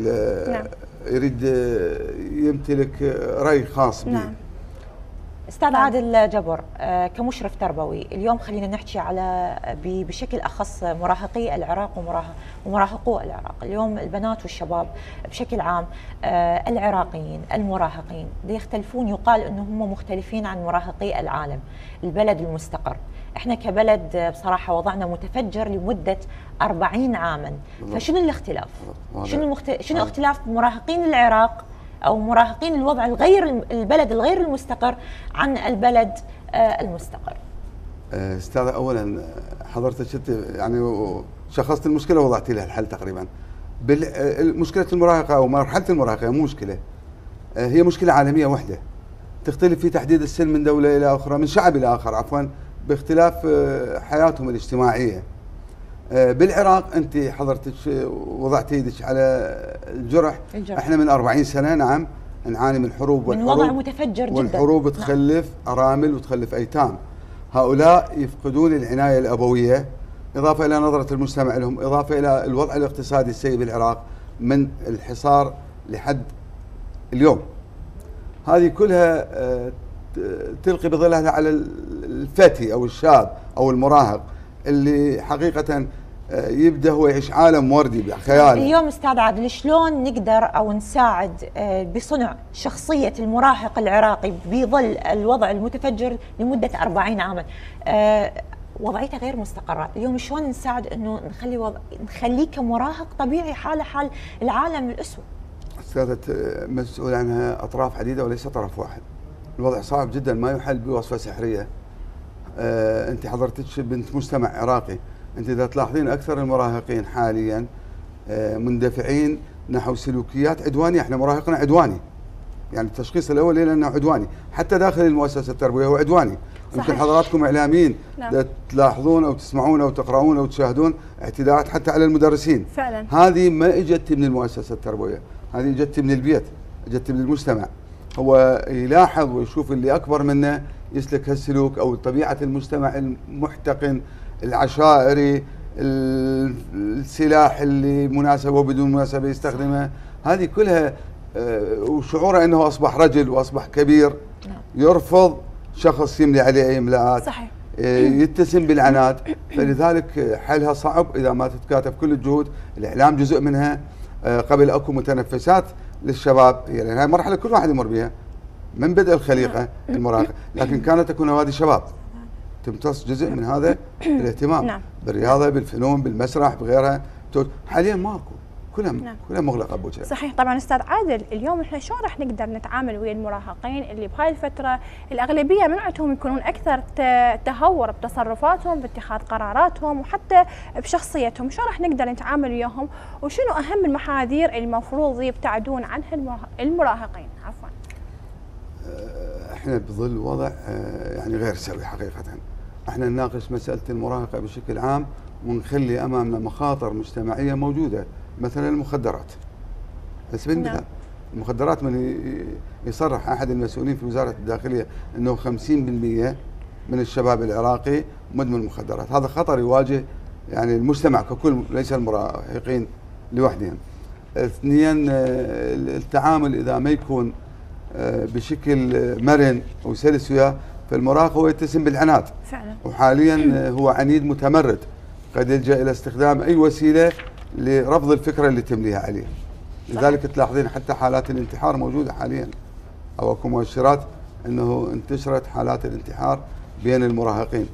نعم. يريد يمتلك رأي خاص به. نعم. استاذ عادل جبر، كمشرف تربوي اليوم خلينا نحكي على بشكل اخص مراهقي العراق ومراهقو العراق. اليوم البنات والشباب بشكل عام العراقيين المراهقين يختلفون، يقال انهم مختلفين عن مراهقي العالم، البلد المستقر. احنا كبلد بصراحه وضعنا متفجر لمده 40 عاما، فشنو الاختلاف؟ شنو اختلاف مراهقين العراق أو مراهقين الوضع البلد الغير المستقر عن البلد المستقر؟ أستاذ، أولا حضرتك انت يعني شخصت المشكله ووضعت لها الحل تقريبا. مشكله المراهقه او مرحله المراهقه مو مشكله، هي مشكله عالميه واحده تختلف في تحديد السن من دوله الى اخرى، من شعب الى اخر عفوا، باختلاف حياتهم الاجتماعيه. بالعراق انت حضرتك وضعت ايدك على الجرح. احنا من 40 سنه نعم نعاني من حروب، من وضع متفجر جدا، والحروب تخلف ارامل وتخلف ايتام. هؤلاء يفقدون العنايه الابويه، اضافه الى نظره المجتمع لهم، اضافه الى الوضع الاقتصادي السيء بالعراق من الحصار لحد اليوم. هذه كلها تلقي بظلها على الفتي او الشاب او المراهق اللي حقيقه يبدا هو يعيش عالم وردي بخياله. اليوم استاذ عادل شلون نقدر او نساعد بصنع شخصيه المراهق العراقي بظل الوضع المتفجر لمده 40 عاما؟ وضعيته غير مستقره، اليوم شلون نساعد انه نخليه كمراهق طبيعي حاله حال العالم الاسود؟ استاذه مسؤول عنها اطراف عديده وليس طرف واحد. الوضع صعب جدا ما يحل بوصفه سحريه. انت حضرتك بنت مجتمع عراقي، انت اذا تلاحظين اكثر المراهقين حاليا مندفعين نحو سلوكيات عدوانيه، احنا مراهقنا عدواني. يعني التشخيص الاول لانه عدواني، حتى داخل المؤسسه التربويه هو عدواني. يمكن حضراتكم اعلاميين نعم. تلاحظون او تسمعون او تقرؤون او تشاهدون اعتداءات حتى على المدرسين. فعلا هذه ما اجت من المؤسسه التربويه، هذه اجت من البيت، اجت من المجتمع. هو يلاحظ ويشوف اللي اكبر منه يسلك هالسلوك، او طبيعه المجتمع المحتقن العشائري، السلاح اللي مناسبه وبدون مناسبه يستخدمه، هذه كلها وشعوره انه اصبح رجل واصبح كبير. يرفض شخص يملي عليه اي املاءات، صحيح يتسم بالعناد. فلذلك حلها صعب اذا ما تتكاتف كل الجهود، الاعلام جزء منها. قبل اكو متنفسات للشباب، يعني هاي مرحله كل واحد يمر بها من بدء الخليقه المراهقه، لكن كانت تكون نوادي شباب تمتص جزء من هذا الاهتمام. نعم. بالرياضه، بالفنون، بالمسرح، بغيرها. حاليا ماكو، كلها مغلقه ابو جهل. صحيح طبعا استاذ عادل، اليوم احنا شلون راح نقدر نتعامل ويا المراهقين اللي بهاي الفتره الاغلبيه من عندهم يكونون اكثر تهور بتصرفاتهم، باتخاذ قراراتهم، وحتى بشخصيتهم، شلون راح نقدر نتعامل وياهم؟ وشنو اهم المحاذير اللي المفروض يبتعدون عنها المراهقين؟ عفوا. احنا بظل وضع يعني غير سوي حقيقه. احنا نناقش مساله المراهقه بشكل عام ونخلي امامنا مخاطر مجتمعيه موجوده، مثلا المخدرات. على سبيل المثال المخدرات، من يصرح احد المسؤولين في وزاره الداخليه انه 50% من الشباب العراقي مدمن مخدرات. هذا خطر يواجه يعني المجتمع ككل ليس المراهقين لوحدهم. اثنين، التعامل اذا ما يكون بشكل مرن او سلس وياه، فالمراهق هو يتسم بالعناد فعلا، وحاليا هو عنيد متمرد قد يلجا الى استخدام اي وسيله لرفض الفكره اللي تمليها عليه. لذلك تلاحظين حتى حالات الانتحار موجوده حاليا، او اكو مؤشرات انه انتشرت حالات الانتحار بين المراهقين.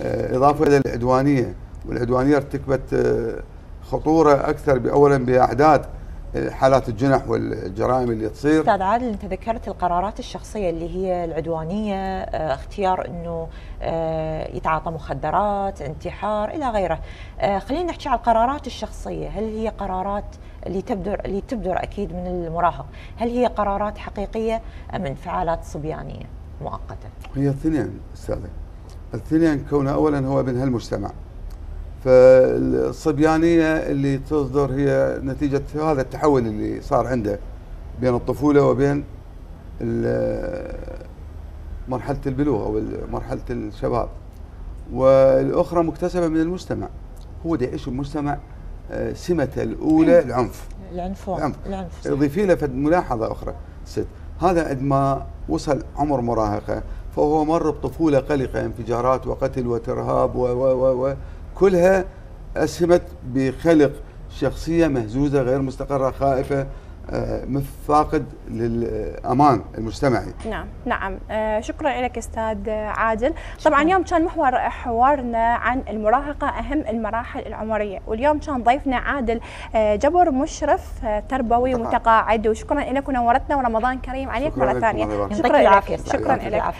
اضافه الى العدوانيه، والعدوانيه ارتكبت خطوره اكثر اولا باعداد حالات الجنح والجرائم اللي تصير. استاذ عادل انت ذكرت القرارات الشخصيه اللي هي العدوانيه، اختيار انه يتعاطى مخدرات، انتحار الى غيره. خلينا نحكي على القرارات الشخصيه، هل هي قرارات اللي تبدر اكيد من المراهق، هل هي قرارات حقيقيه ام انفعالات صبيانيه مؤقته؟ هي الاثنين استاذه. الاثنين كونه اولا هو من هالمجتمع، فالصبيانيه اللي تصدر هي نتيجه هذا التحول اللي صار عنده بين الطفوله وبين مرحله البلوغ او مرحله الشباب. والاخرى مكتسبه من المجتمع، هو دا يعيش بمجتمع سمته الاولى العنف. اضيفي له ملاحظه اخرى ست، هذا عند ما وصل عمر مراهقه فهو مر بطفوله قلقه، انفجارات وقتل وترهاب و كلها أسهمت بخلق شخصية مهزوزة غير مستقرة خائفة مفاقد للامان المجتمعي. نعم نعم، شكرا لك استاذ عادل. شكرا. طبعا اليوم كان محور حوارنا عن المراهقه، اهم المراحل العمريه، واليوم كان ضيفنا عادل جبر، مشرف تربوي متقاعد، وشكرا لك ونورتنا، ورمضان كريم عليك مره ثانيه. شكرا لك، اهلا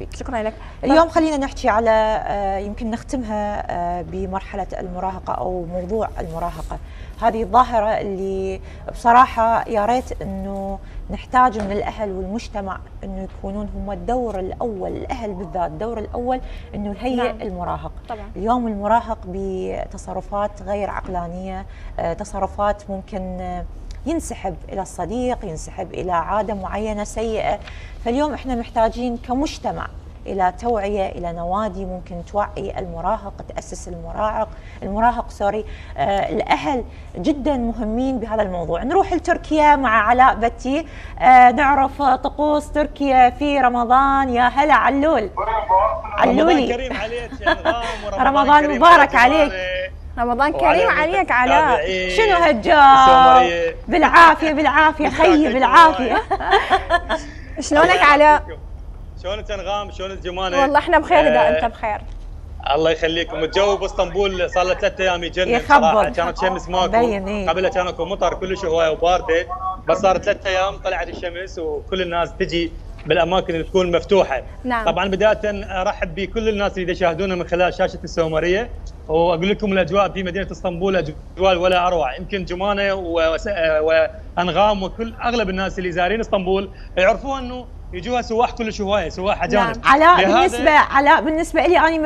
بك. شكرا لك. اليوم خلينا نحكي على يمكن نختمها بمرحله المراهقه او موضوع المراهقه، هذه الظاهره اللي بصراحه يا ريت انه نحتاج من الاهل والمجتمع انه يكونون هم الدور الاول، الاهل بالذات الدور الاول انه نهيئ. نعم. المراهق طبعا. اليوم المراهق بتصرفات غير عقلانيه، تصرفات ممكن ينسحب الى الصديق، ينسحب الى عاده معينه سيئه، فاليوم احنا محتاجين كمجتمع الى توعيه، الى نوادي ممكن توعي المراهق، تاسس المراهق سوري. الاهل جدا مهمين بهذا الموضوع. نروح لتركيا مع علاء بتي، نعرف طقوس تركيا في رمضان. يا هلا علول، علولي، رمضان كريم عليك يا انغام، رمضان مبارك عليك، رمضان كريم عليك علاء. شنو هالجو؟ بالعافيه بالعافيه خيي، بالعافيه. شلونك علاء؟ شلونك انغام؟ شلونك جمانه؟ والله احنا بخير اذا انت بخير. الله يخليكم. الجو باسطنبول صار له 3 ايام يجنن. يخبر. كانت شمس ماكو، قبلها كان اكو مطر كلش هوايه وبارده، بس صار 3 ايام طلعت الشمس وكل الناس تجي بالاماكن اللي تكون مفتوحه. نعم. طبعا بدايه ارحب بكل الناس اللي يشاهدونا من خلال شاشه السومريه، واقول لكم الاجواء في مدينه اسطنبول اجوال ولا اروع. يمكن جمانه وانغام وكل اغلب الناس اللي زارين اسطنبول يعرفون انه يجوها سواح كلش هوايه، سواح اجانب. نعم. علاء بالنسبه، علاء بالنسبه لي اني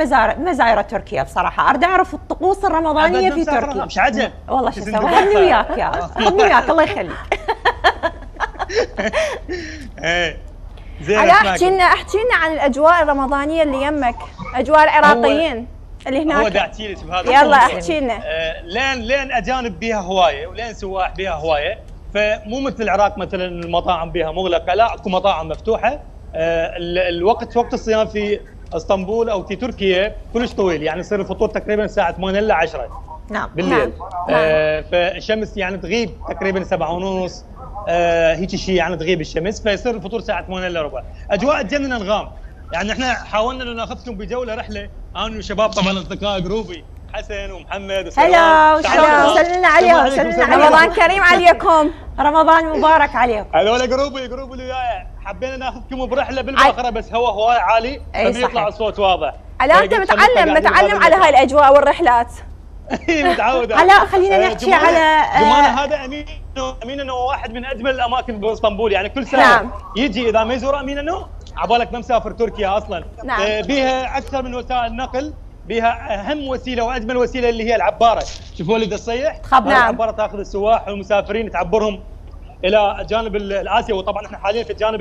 مزايره تركيا بصراحه، اريد اعرف الطقوس الرمضانيه في تركيا. مش عجب والله، شو اسوي؟ خذني وياك يا خذني وياك الله يخليك. زين احكي لنا، احكي لنا عن الاجواء الرمضانيه اللي يمك، اجواء العراقيين اللي هناك. هو دعتي لك بهذا، يلا احكي لنا. لين اجانب بيها هوايه ولين سواح بيها هوايه، فمو مثل العراق مثلا المطاعم بها مغلقه، لا اكو مطاعم مفتوحه. الوقت وقت الصيام في اسطنبول او في تركيا كلش طويل، يعني يصير الفطور تقريبا الساعه 8 الا 10. نعم بالليل. فالشمس يعني تغيب تقريبا 7:30 هيك شيء، يعني تغيب الشمس فيصير الفطور الساعه 8 الا ربع. اجواء تجنن انغام، يعني احنا حاولنا انه ناخذكم بجوله رحله انا وشباب طبعا اصدقاء جروبي حسن ومحمد وسلام. هلا وشلون؟ سلمنا عليهم، سلمنا عليهم. رمضان كريم عليكم، رمضان مبارك عليكم. هذول جروبي، جروبي اللي وياي، حبينا ناخذكم برحله بالباخره بس هواء هواي عالي فما يطلع الصوت واضح. علاء انت متعلم على هاي الاجواء والرحلات. متعود. علاء خلينا نحكي على جمانه. هذا امين انه واحد من اجمل الاماكن باسطنبول، يعني كل سنه. نعم. يجي اذا ما يزور امين انه عبالك ما مسافر تركيا اصلا. نعم. بيها اكثر من وسائل النقل، بها اهم وسيله واجمل وسيله اللي هي العباره. شوفوا لي الصيح العباره تاخذ السواح والمسافرين تعبرهم الى جانب الاسيا، وطبعا احنا حاليا في الجانب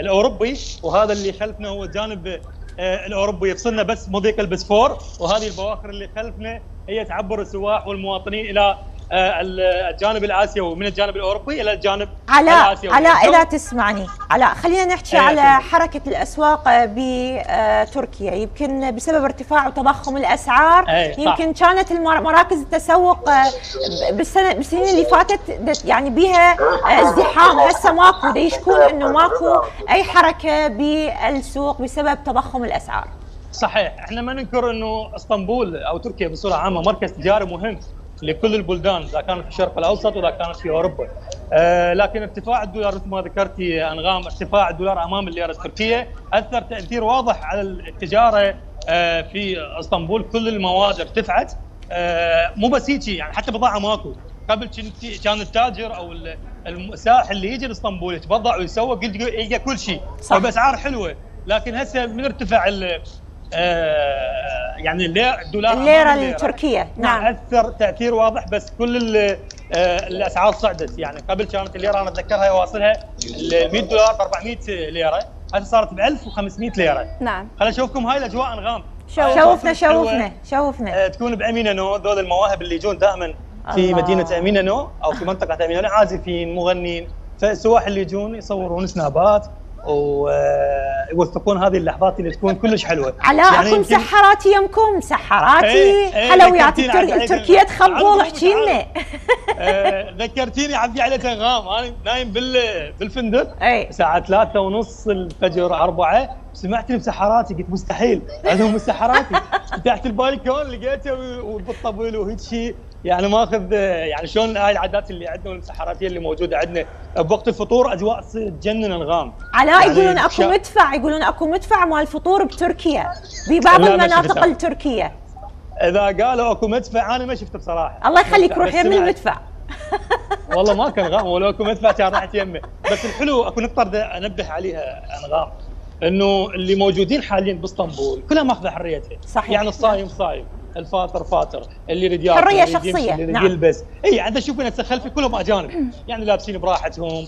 الاوروبي، وهذا اللي خلفنا هو الجانب الاوروبي، يفصلنا بس مضيق البسفور، وهذه البواخر اللي خلفنا هي تعبر السواح والمواطنين الى الجانب الاسيوي من الجانب الاوروبي الى الجانب الاسيوي. علاء اذا تسمعني، علاء خلينا نحكي على حركه الاسواق بتركيا، يمكن بسبب ارتفاع وتضخم الاسعار يمكن كانت مراكز التسوق بالسنين اللي فاتت يعني بها ازدحام، هسه ماكو، يشكون انه ماكو اي حركه بالسوق بسبب تضخم الاسعار. صحيح، احنا ما ننكر انه اسطنبول او تركيا بصوره عامه مركز تجاري مهم لكل البلدان، اذا كانت في الشرق الاوسط واذا كانت في اوروبا. لكن ارتفاع الدولار مثل ما ذكرتي انغام، ارتفاع الدولار امام الليره التركيه اثر تاثير واضح على التجاره في اسطنبول، كل المواد ارتفعت. مو بس هيك، يعني حتى بضاعه ماكو. قبل كان التاجر او السائح اللي يجي لاسطنبول يتبضع ويسوق يلقى كل شيء وباسعار حلوه، لكن هسه من ارتفاع يعني الدولار الليره التركيه. نعم. اثر تاثير واضح، بس كل الاسعار صعدت، يعني قبل كانت الليره انا اتذكرها يواصلها 100 دولار 400 ليره، هسه صارت ب 1500 ليره. نعم. خليني اشوفكم هاي الاجواء انغام. شوفنا تكون بامينانو، ذول المواهب اللي يجون دائما في مدينه امينانو او في منطقه امينانو، عازفين، مغنيين، فالسواح اللي يجون يصورون سنابات ويوثقون هذه اللحظات اللي تكون كلش حلوه. علاءكم يعني سحراتي يمكم سحراتي حلويات التركيه تخبل. احكي لنا. ذكرتيني عبدي على أنغام. انا نايم بالفندق الساعه 3:30 الفجر 4، سمعتني بسحراتي قلت مستحيل عندهم سحراتي. فتحت البالكون لقيته وبالطبل وهيك شيء، يعني ماخذ يعني شلون هاي العادات اللي عندنا والسحراتيه اللي موجوده عندنا بوقت الفطور. اجواء تجنن أنغام. علاء يعني يقولون اكو مدفع، يقولون اكو مدفع مال الفطور بتركيا ببعض المناطق التركيه. اذا قالوا اكو مدفع انا ما شفته بصراحه. الله يخليك روح يم المدفع. والله ما كان أنغام، ولو اكو مدفع كان راح يمه. بس الحلو اكو نقطه انبه عليها أنغام، انه اللي موجودين حاليا باسطنبول كلها ماخذه حريتها. صحيح. يعني الصايم صايم، الفاطر فاطر، اللي يريد ياكل حريه شخصيه، اللي نعم يلبس. اي عندنا شوف نفس خلفي كلهم اجانب، يعني لابسين براحتهم،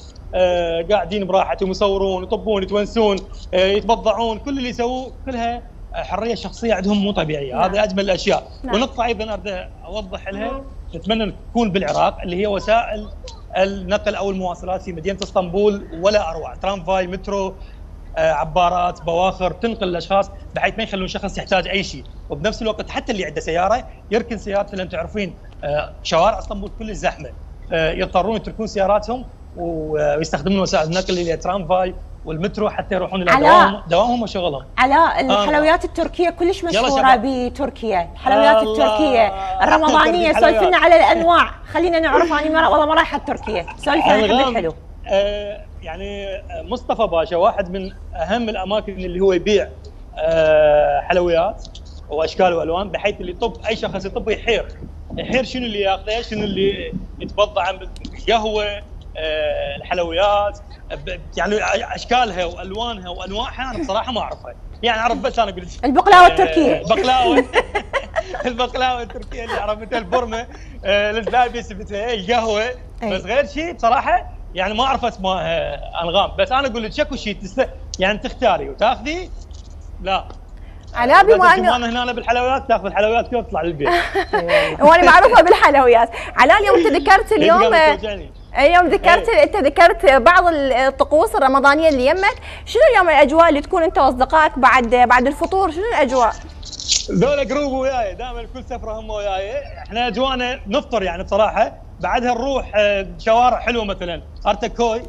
قاعدين براحتهم، يصورون يطبون يتونسون، يتبضعون، كل اللي يسووه كلها حريه شخصيه عندهم مو طبيعيه. نعم. هذا اجمل الاشياء. نعم. ونقطه ايضا اريد اوضح لها، نتمنى تكون بالعراق، اللي هي وسائل النقل او المواصلات في مدينه اسطنبول ولا اروع، ترامفاي، مترو، عبارات، بواخر، تنقل الاشخاص بحيث ما يخلون شخص يحتاج اي شيء، وبنفس الوقت حتى اللي عنده سياره يركن سيارته، لان تعرفين شوارع اسطنبول كلش زحمه، يضطرون يتركون سياراتهم ويستخدمون وسائل النقل اللي هي الترامفاي والمترو حتى يروحون الى دوامهم وشغلهم. علاء الحلويات التركيه كلش مشهوره بتركيا، الحلويات التركيه الرمضانيه، سولف لنا على الانواع، خلينا نعرف. انا والله ما رايحه تركيا، سولف لنا عن الحلو. يعني مصطفى باشا واحد من اهم الاماكن اللي هو يبيع حلويات واشكال والوان، بحيث اللي يطب اي شخص يطب يحير، يحير شنو اللي ياخذه، شنو اللي يتبضع، قهوه، الحلويات، يعني اشكالها والوانها وانواعها انا بصراحه ما اعرفها، يعني اعرف بس انا قلت البقلاوه التركيه. البقلاوه البقلاوه التركيه اللي عرفتها، البرمه، الزلابيه سبتها، القهوه، بس غير شيء بصراحه يعني ما اعرف اسمها أنغام. بس انا اقول لك شكو شيء يعني تختاري وتاخذي. لا علاء بما انه هنا بالحلويات تاخذ الحلويات كلها تطلع للبيت. وانا معروفه بالحلويات. علاء اليوم تذكرت اليوم اليوم ذكرت انت ذكرت بعض الطقوس الرمضانيه اللي يمك، شنو اليوم الاجواء اللي تكون انت واصدقائك بعد الفطور؟ شنو الاجواء؟ ذولا جروب وياي دائما، كل سفره هم وياي، احنا اجوانا نفطر يعني بصراحه، بعدها نروح شوارع حلوه مثلا ارتكوي.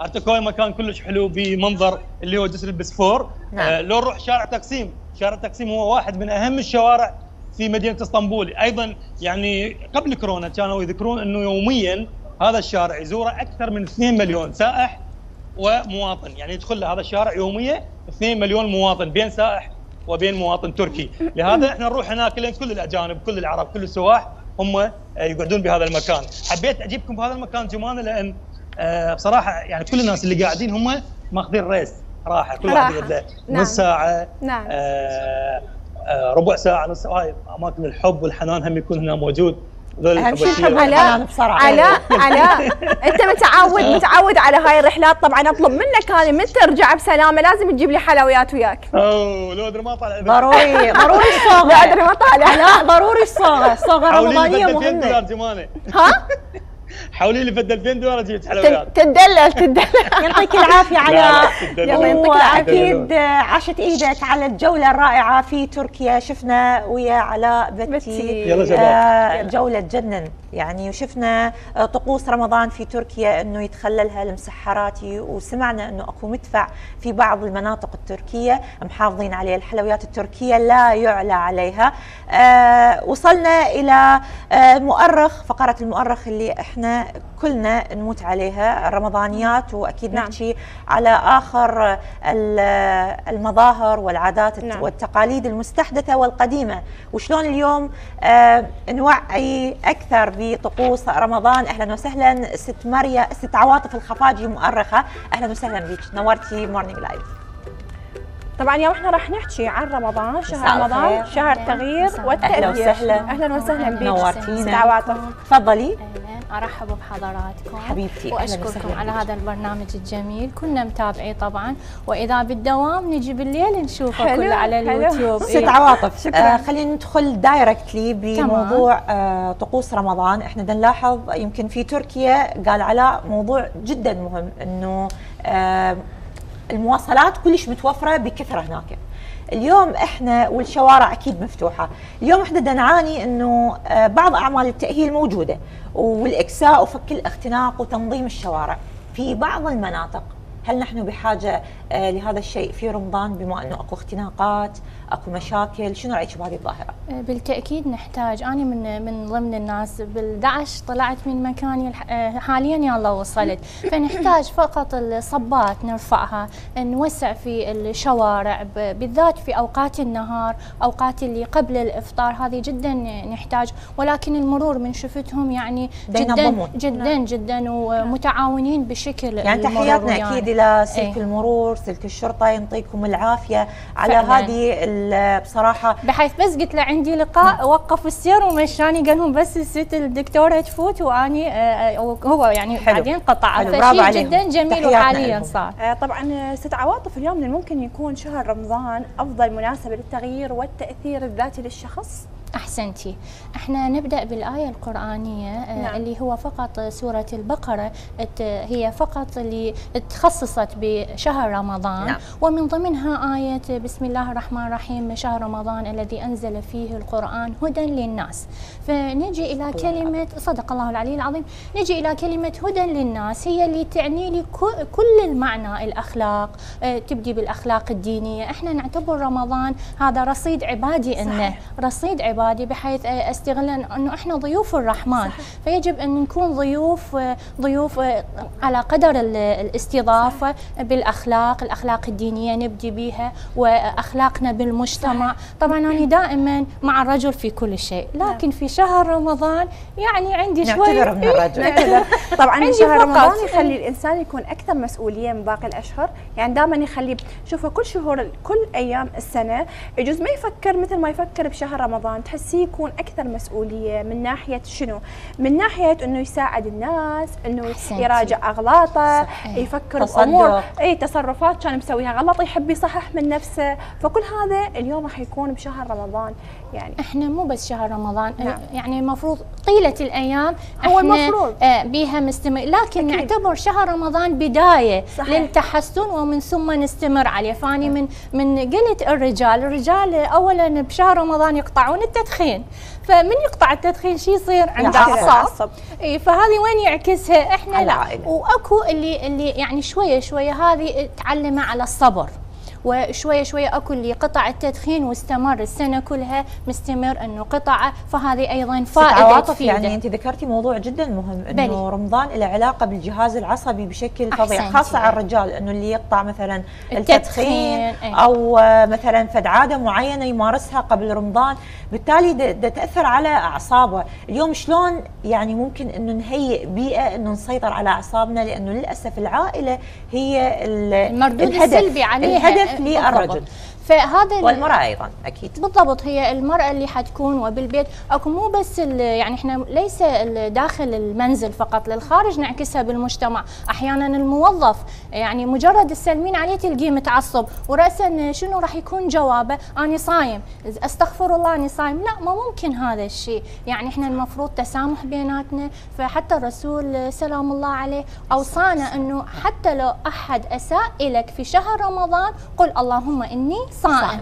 ارتكوي مكان كلش حلو بمنظر اللي هو جسر البسفور. نعم. لو نروح شارع تقسيم، شارع تقسيم هو واحد من اهم الشوارع في مدينه اسطنبول، ايضا يعني قبل كورونا كانوا يذكرون انه يوميا هذا الشارع يزوره اكثر من 2 مليون سائح ومواطن، يعني يدخل لهذا الشارع يوميا 2 مليون مواطن بين سائح وبين مواطن تركي، لهذا احنا نروح هناك لان كل الاجانب، كل العرب، كل السواح هم يقعدون بهذا المكان. حبيت اجيبكم بهذا المكان جمانه لان بصراحه يعني كل الناس اللي قاعدين هم ماخذين ريس راحه، كل واحد يده نص ساعه، نعم، ربع ساعه، نص ساعه. هاي اماكن الحب والحنان هم يكون هنا موجود. اهم شيء الحب. علاء بصراحه علاء انت متعود على هاي الرحلات، طبعا اطلب منك انا من ترجع بسلامه لازم تجيب لي حلويات وياك. اوه لو ادري ما طالع ضروري ضروري الصاغه، لو ادري ما طالع. لا ضروري الصاغه، الصاغه رمضانيه مهمه. ها حولي لي $2 جبت حلويات. تدلل يعطيك العافيه علاء. واكيد عاشت ايدك على الجوله الرائعه في تركيا، شفنا ويا علاء بتي جوله تجنن يعني، وشفنا طقوس رمضان في تركيا انه يتخللها المسحراتي، وسمعنا انه اكو مدفع في بعض المناطق التركيه محافظين عليه، الحلويات التركيه لا يعلى عليها. وصلنا الى مؤرخ، فقره المؤرخ اللي احنا كلنا نموت عليها، الرمضانيات، واكيد نعم نحكي على اخر المظاهر والعادات نعم والتقاليد المستحدثه والقديمه، وشلون اليوم نوعي اكثر بطقوس رمضان. اهلا وسهلا ست عواطف الخفاجي، مؤرخه، اهلا وسهلا بك، نورتي مورنينج لايف. طبعا يا احنا راح نحكي عن رمضان، شهر رمضان، شهر التغيير والتغيير. اهلا وسهلا، اهلا وسهلا بك نورتينا عواطف. تفضلي. ارحب بحضراتكم حبيبتي واشكركم على هذا البرنامج الجميل، كنا متابعين طبعا، واذا بالدوام نجي بالليل نشوفه كله على اليوتيوب. ست عواطف شكرا. خلينا ندخل دايركتلي بموضوع طقوس رمضان. احنا بنلاحظ يمكن في تركيا، قال علاء موضوع جدا مهم انه المواصلات كلش متوفره بكثره هناك. اليوم احنا والشوارع اكيد مفتوحه، اليوم احنا بدنا نعاني انه بعض اعمال التاهيل موجوده والاكساء وفك الاختناق وتنظيم الشوارع في بعض المناطق. هل نحن بحاجه لهذا الشيء في رمضان بما انه اكو اختناقات، اكو مشاكل؟ شنو رايك بهذه الظاهره؟ بالتاكيد نحتاج. انا من ضمن الناس بال11 طلعت من مكاني، حاليا يلا وصلت. فنحتاج فقط الصبات نرفعها، نوسع في الشوارع بالذات في اوقات النهار، اوقات اللي قبل الافطار، هذه جدا نحتاج. ولكن المرور من شفتهم يعني جدا ومتعاونين بشكل يعني. تحياتنا يعني اكيد لسلك المرور، سلك الشرطه، ينطيكم العافيه على هذه بصراحه. بحيث بس قلت له عندي لقاء وقفوا السير ومشاني، قال لهم بس الست الدكتوره تفوت واني هو يعني بعدين قطع. فشيء جدا جميل وحاليا صار. طبعا ست عواطف، اليوم من الممكن يكون شهر رمضان افضل مناسبه للتغيير والتاثير الذاتي للشخص. أحسنتي. احنا نبدأ بالآية القرآنية، نعم. اللي هو فقط سورة البقرة، هي فقط اللي تخصصت بشهر رمضان، نعم. ومن ضمنها آية بسم الله الرحمن الرحيم، شهر رمضان الذي أنزل فيه القرآن هدى للناس. فنجي إلى كلمة صدق الله العلي العظيم، نجي إلى كلمة هدى للناس، هي اللي تعني لي كل المعنى. الأخلاق تبدي بالأخلاق الدينية. احنا نعتبر رمضان هذا رصيد عبادي، إنه رصيد عبادي بحيث استغلال انه احنا ضيوف الرحمن. صحيح. فيجب ان نكون ضيوف على قدر الاستضافه. صحيح. بالاخلاق، الاخلاق الدينيه نبدي بها واخلاقنا بالمجتمع. صحيح. طبعا انا دائما مع الرجل في كل شيء، لكن في شهر رمضان يعني عندي شوي نعتبر من الرجل. طبعا شهر رمضان يخلي الانسان يكون اكثر مسؤوليه من باقي الاشهر، يعني دائما يخلي شوفوا كل شهور كل ايام السنه يجوز ما يفكر مثل ما يفكر بشهر رمضان. تحسيه يكون اكثر مسؤوليه من ناحيه شنو؟ من ناحيه انه يساعد الناس، انه يراجع اغلاطه. صحيح. يفكر بامور اي تصرفات كان مسويها غلط يحب يصحح من نفسه. فكل هذا اليوم راح يكون بشهر رمضان. يعني احنا مو بس شهر رمضان، نعم. يعني المفروض طيله الايام هو المفروض بها مستمر، لكن أكيد. نعتبر شهر رمضان بدايه. صحيح. للتحسن ومن ثم نستمر عليه. فاني من قلت الرجال اولا بشهر رمضان يقطعون التدخين، فمن يقطع التدخين شو يصير؟ عنده اعصاب. اي فهذه وين يعكسها؟ احنا لا. واكو اللي يعني شويه هذه تعلمه على الصبر، وشويه اكو اللي قطع التدخين واستمر السنه كلها مستمر انه قطعه، فهذه ايضا فائده. يعني انت ذكرتي موضوع جدا مهم، انه رمضان له علاقه بالجهاز العصبي بشكل فظيع، خاصه على الرجال، انه اللي يقطع مثلا التدخين او مثلا فد عاده معينه يمارسها قبل رمضان، بالتالي ده تاثر على اعصابه. اليوم شلون يعني ممكن انه نهيئ بيئه انه نسيطر على اعصابنا، لانه للاسف العائله هي المردود السلبي عليها للرجل فهذا والمرأة أيضا. أكيد بالضبط، هي المرأة اللي حتكون وبالبيت أكو مو بس يعني إحنا ليس داخل المنزل فقط، للخارج نعكسها بالمجتمع. أحيانا الموظف يعني مجرد السلمين عليه تلقيه متعصب، ورأسا شنو راح يكون جوابه؟ أنا صايم، أستغفر الله أنا صايم. لا، ما ممكن هذا الشيء. يعني إحنا المفروض تسامح بيناتنا. فحتى الرسول سلام الله عليه أوصانا أنه حتى لو أحد أساء لك في شهر رمضان قل اللهم إني صائم.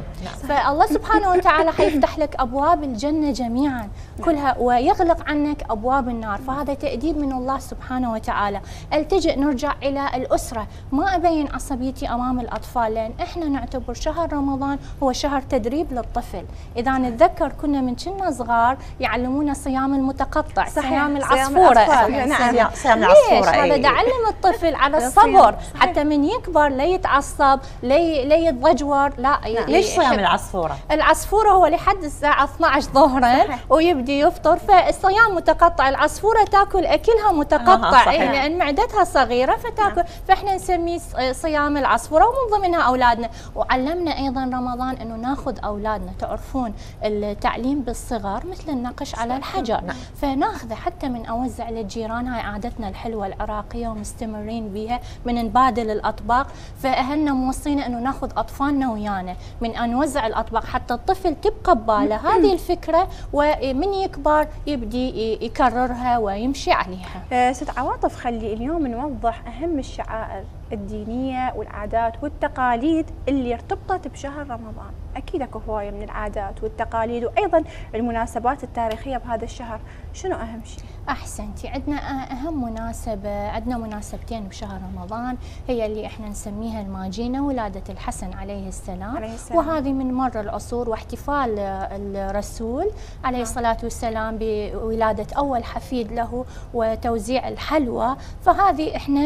فالله سبحانه وتعالى حيفتح لك أبواب الجنة جميعا كلها ويغلق عنك أبواب النار. فهذا تأديب من الله سبحانه وتعالى. التجئ نرجع إلى الأسرة، ما أبين عصبيتي أمام الأطفال، لأن إحنا نعتبر شهر رمضان هو شهر تدريب للطفل. إذا نتذكر كنا من كنا صغار يعلمونا صيام المتقطع، صيام العصفورة. نعم، صيام العصفورة. هذا دعلم الطفل على الصبر حتى من يكبر لا يتعصب لا يتضجور. لا، ليش صيام العصفورة؟ العصفورة هو لحد الساعة 12 ظهرا ويبدي يفطر، فالصيام متقطع. العصفورة تاكل أكلها متقطع لأن معدتها صغيرة فتاكل. فإحنا نسميه صيام العصفورة، ومن ضمنها أولادنا. وعلمنا أيضا رمضان أنه ناخذ أولادنا، تعرفون التعليم بالصغر مثل النقش على الحجر. فناخذه حتى من أوزع للجيران، هاي عادتنا الحلوة العراقية ومستمرين بها، من نبادل الأطباق. فأهلنا موصينا أنه ناخذ أطفالنا ويانا من أن نوزع الأطباق حتى الطفل تبقى بباله هذه الفكرة، ومن يكبر يبدي يكررها ويمشي عليها. ست عواطف، خلي اليوم نوضح أهم الشعائر الدينية والعادات والتقاليد اللي ارتبطت بشهر رمضان. أكيد أكو هواية من العادات والتقاليد وأيضا المناسبات التاريخية بهذا الشهر. شنو أهم شيء؟ أحسنتي، عندنا أهم مناسبة، عندنا مناسبتين بشهر رمضان، هي اللي إحنا نسميها الماجينة، ولادة الحسن عليه السلام. وهذه من مر العصور، واحتفال الرسول عليه الصلاة والسلام بولادة أول حفيد له، وتوزيع الحلوى. فهذه إحنا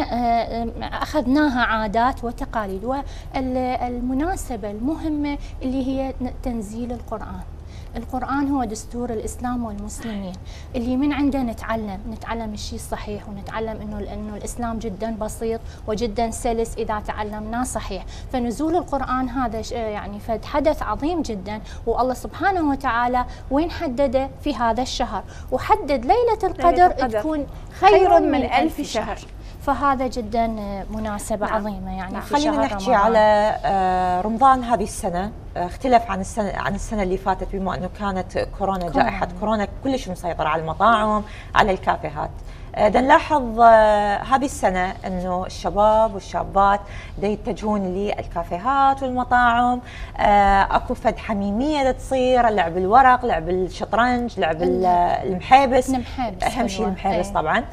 أخذناها عادات وتقاليد. والمناسبة المهمة اللي هي تنزيل القرآن. القرآن هو دستور الإسلام والمسلمين، اللي من عنده نتعلم الشيء الصحيح، ونتعلم إنه الإسلام جدا بسيط وجدا سلس إذا تعلمناه صحيح. فنزول القرآن هذا يعني حدث عظيم جدا، والله سبحانه وتعالى وين حدده؟ في هذا الشهر، وحدد ليلة القدر تكون خير من 1000 شهر. فهذا جدا مناسبة عظيمة. يعني خلينا نحكي على رمضان هذه السنة، اختلف عن السنة اللي فاتت، بما انه كانت كورونا، جائحة كورونا كلش مسيطرة على المطاعم، على الكافيهات. نلاحظ هذه السنة انه الشباب والشابات يتجهون للكافيهات والمطاعم، اكو فد حميمية تصير، لعب الورق، لعب الشطرنج، لعب المحابس، اهم شيء المحابس طبعا.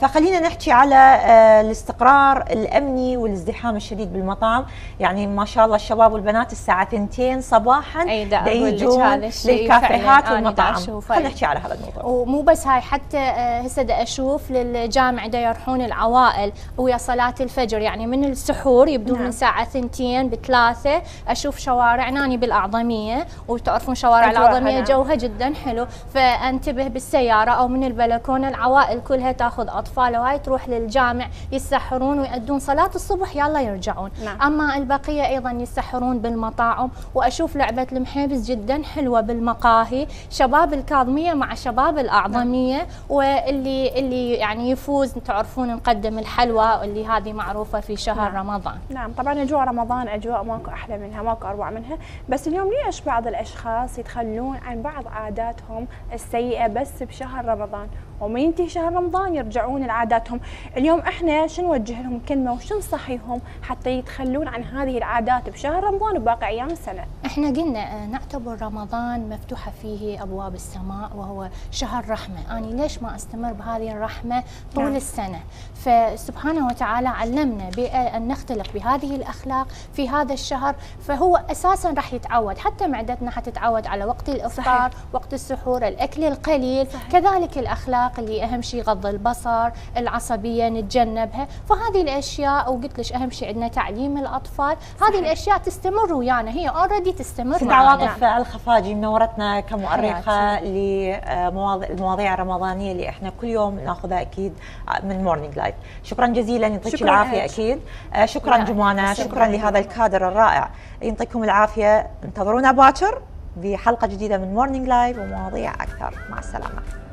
فخلينا نحكي على الاستقرار الامني والازدحام الشديد بالمطاعم. يعني ما شاء الله الشباب والبنات الساعة 2 صباحا يجون للكافيهات والمطاعم. خلينا نحكي على هذا الموضوع. ومو بس هاي، حتى هسه اشوف للجامع دا يروحون العوائل ويا صلاة الفجر، يعني من السحور يبدون من ساعة 2 ب3. اشوف شوارعنا اني بالاعظمية، وتعرفون شوارع الاعظمية جوها جدا حلو، فانتبه بالسيارة او من البلكونة، العوائل كلها تاخذ اطفالها وهاي تروح للجامع يسحرون ويؤدون صلاة الصبح يلا يرجعون. اما البقية ايضا يسحرون بالمطاعم. واشوف لعبة المحيبس جدا حلوة بالمقاهي، شباب الكاظمية مع شباب الاعظمية. واللي يعني يفوز، تعرفون نقدم الحلوى اللي هذه معروفه في شهر رمضان. نعم طبعا، اجواء رمضان اجواء ماكو احلى منها، ماكو اروع منها. بس اليوم ليش بعض الاشخاص يتخلون عن بعض عاداتهم السيئه بس بشهر رمضان، وما ينتهي شهر رمضان يرجعون لعاداتهم؟ اليوم احنا شو نوجه لهم كلمه وشنصحيهم حتى يتخلون عن هذه العادات بشهر رمضان وباقي ايام السنه؟ احنا قلنا نعتبر رمضان مفتوحه فيه ابواب السماء، وهو شهر رحمه. اني ليش ما استمر بهذه الرحمه طول السنه؟ فسبحانه وتعالى علمنا بان نختلق بهذه الاخلاق في هذا الشهر، فهو اساسا راح يتعود، حتى معدتنا حتتعود على وقت الافطار، وقت السحور، الاكل القليل، كذلك الاخلاق اللي اهم شيء غض البصر، العصبيه نتجنبها. فهذه الاشياء، وقلت لك اهم شيء عندنا تعليم الاطفال، هذه الاشياء تستمر ويانا، هي اوريدي تستمر معنا. عواطف الخفاجي منورتنا كمؤرخه للمواضيع الرمضانيه اللي احنا كل يوم ناخذها اكيد من مورنينج لايف. شكرا جزيلا، يعطيك العافيه. اكيد شكرا جمانه، شكرا لهذا الكادر الرائع، يعطيكم العافيه. انتظرونا باكر بحلقه جديده من مورنينج لايف ومواضيع اكثر. مع السلامه.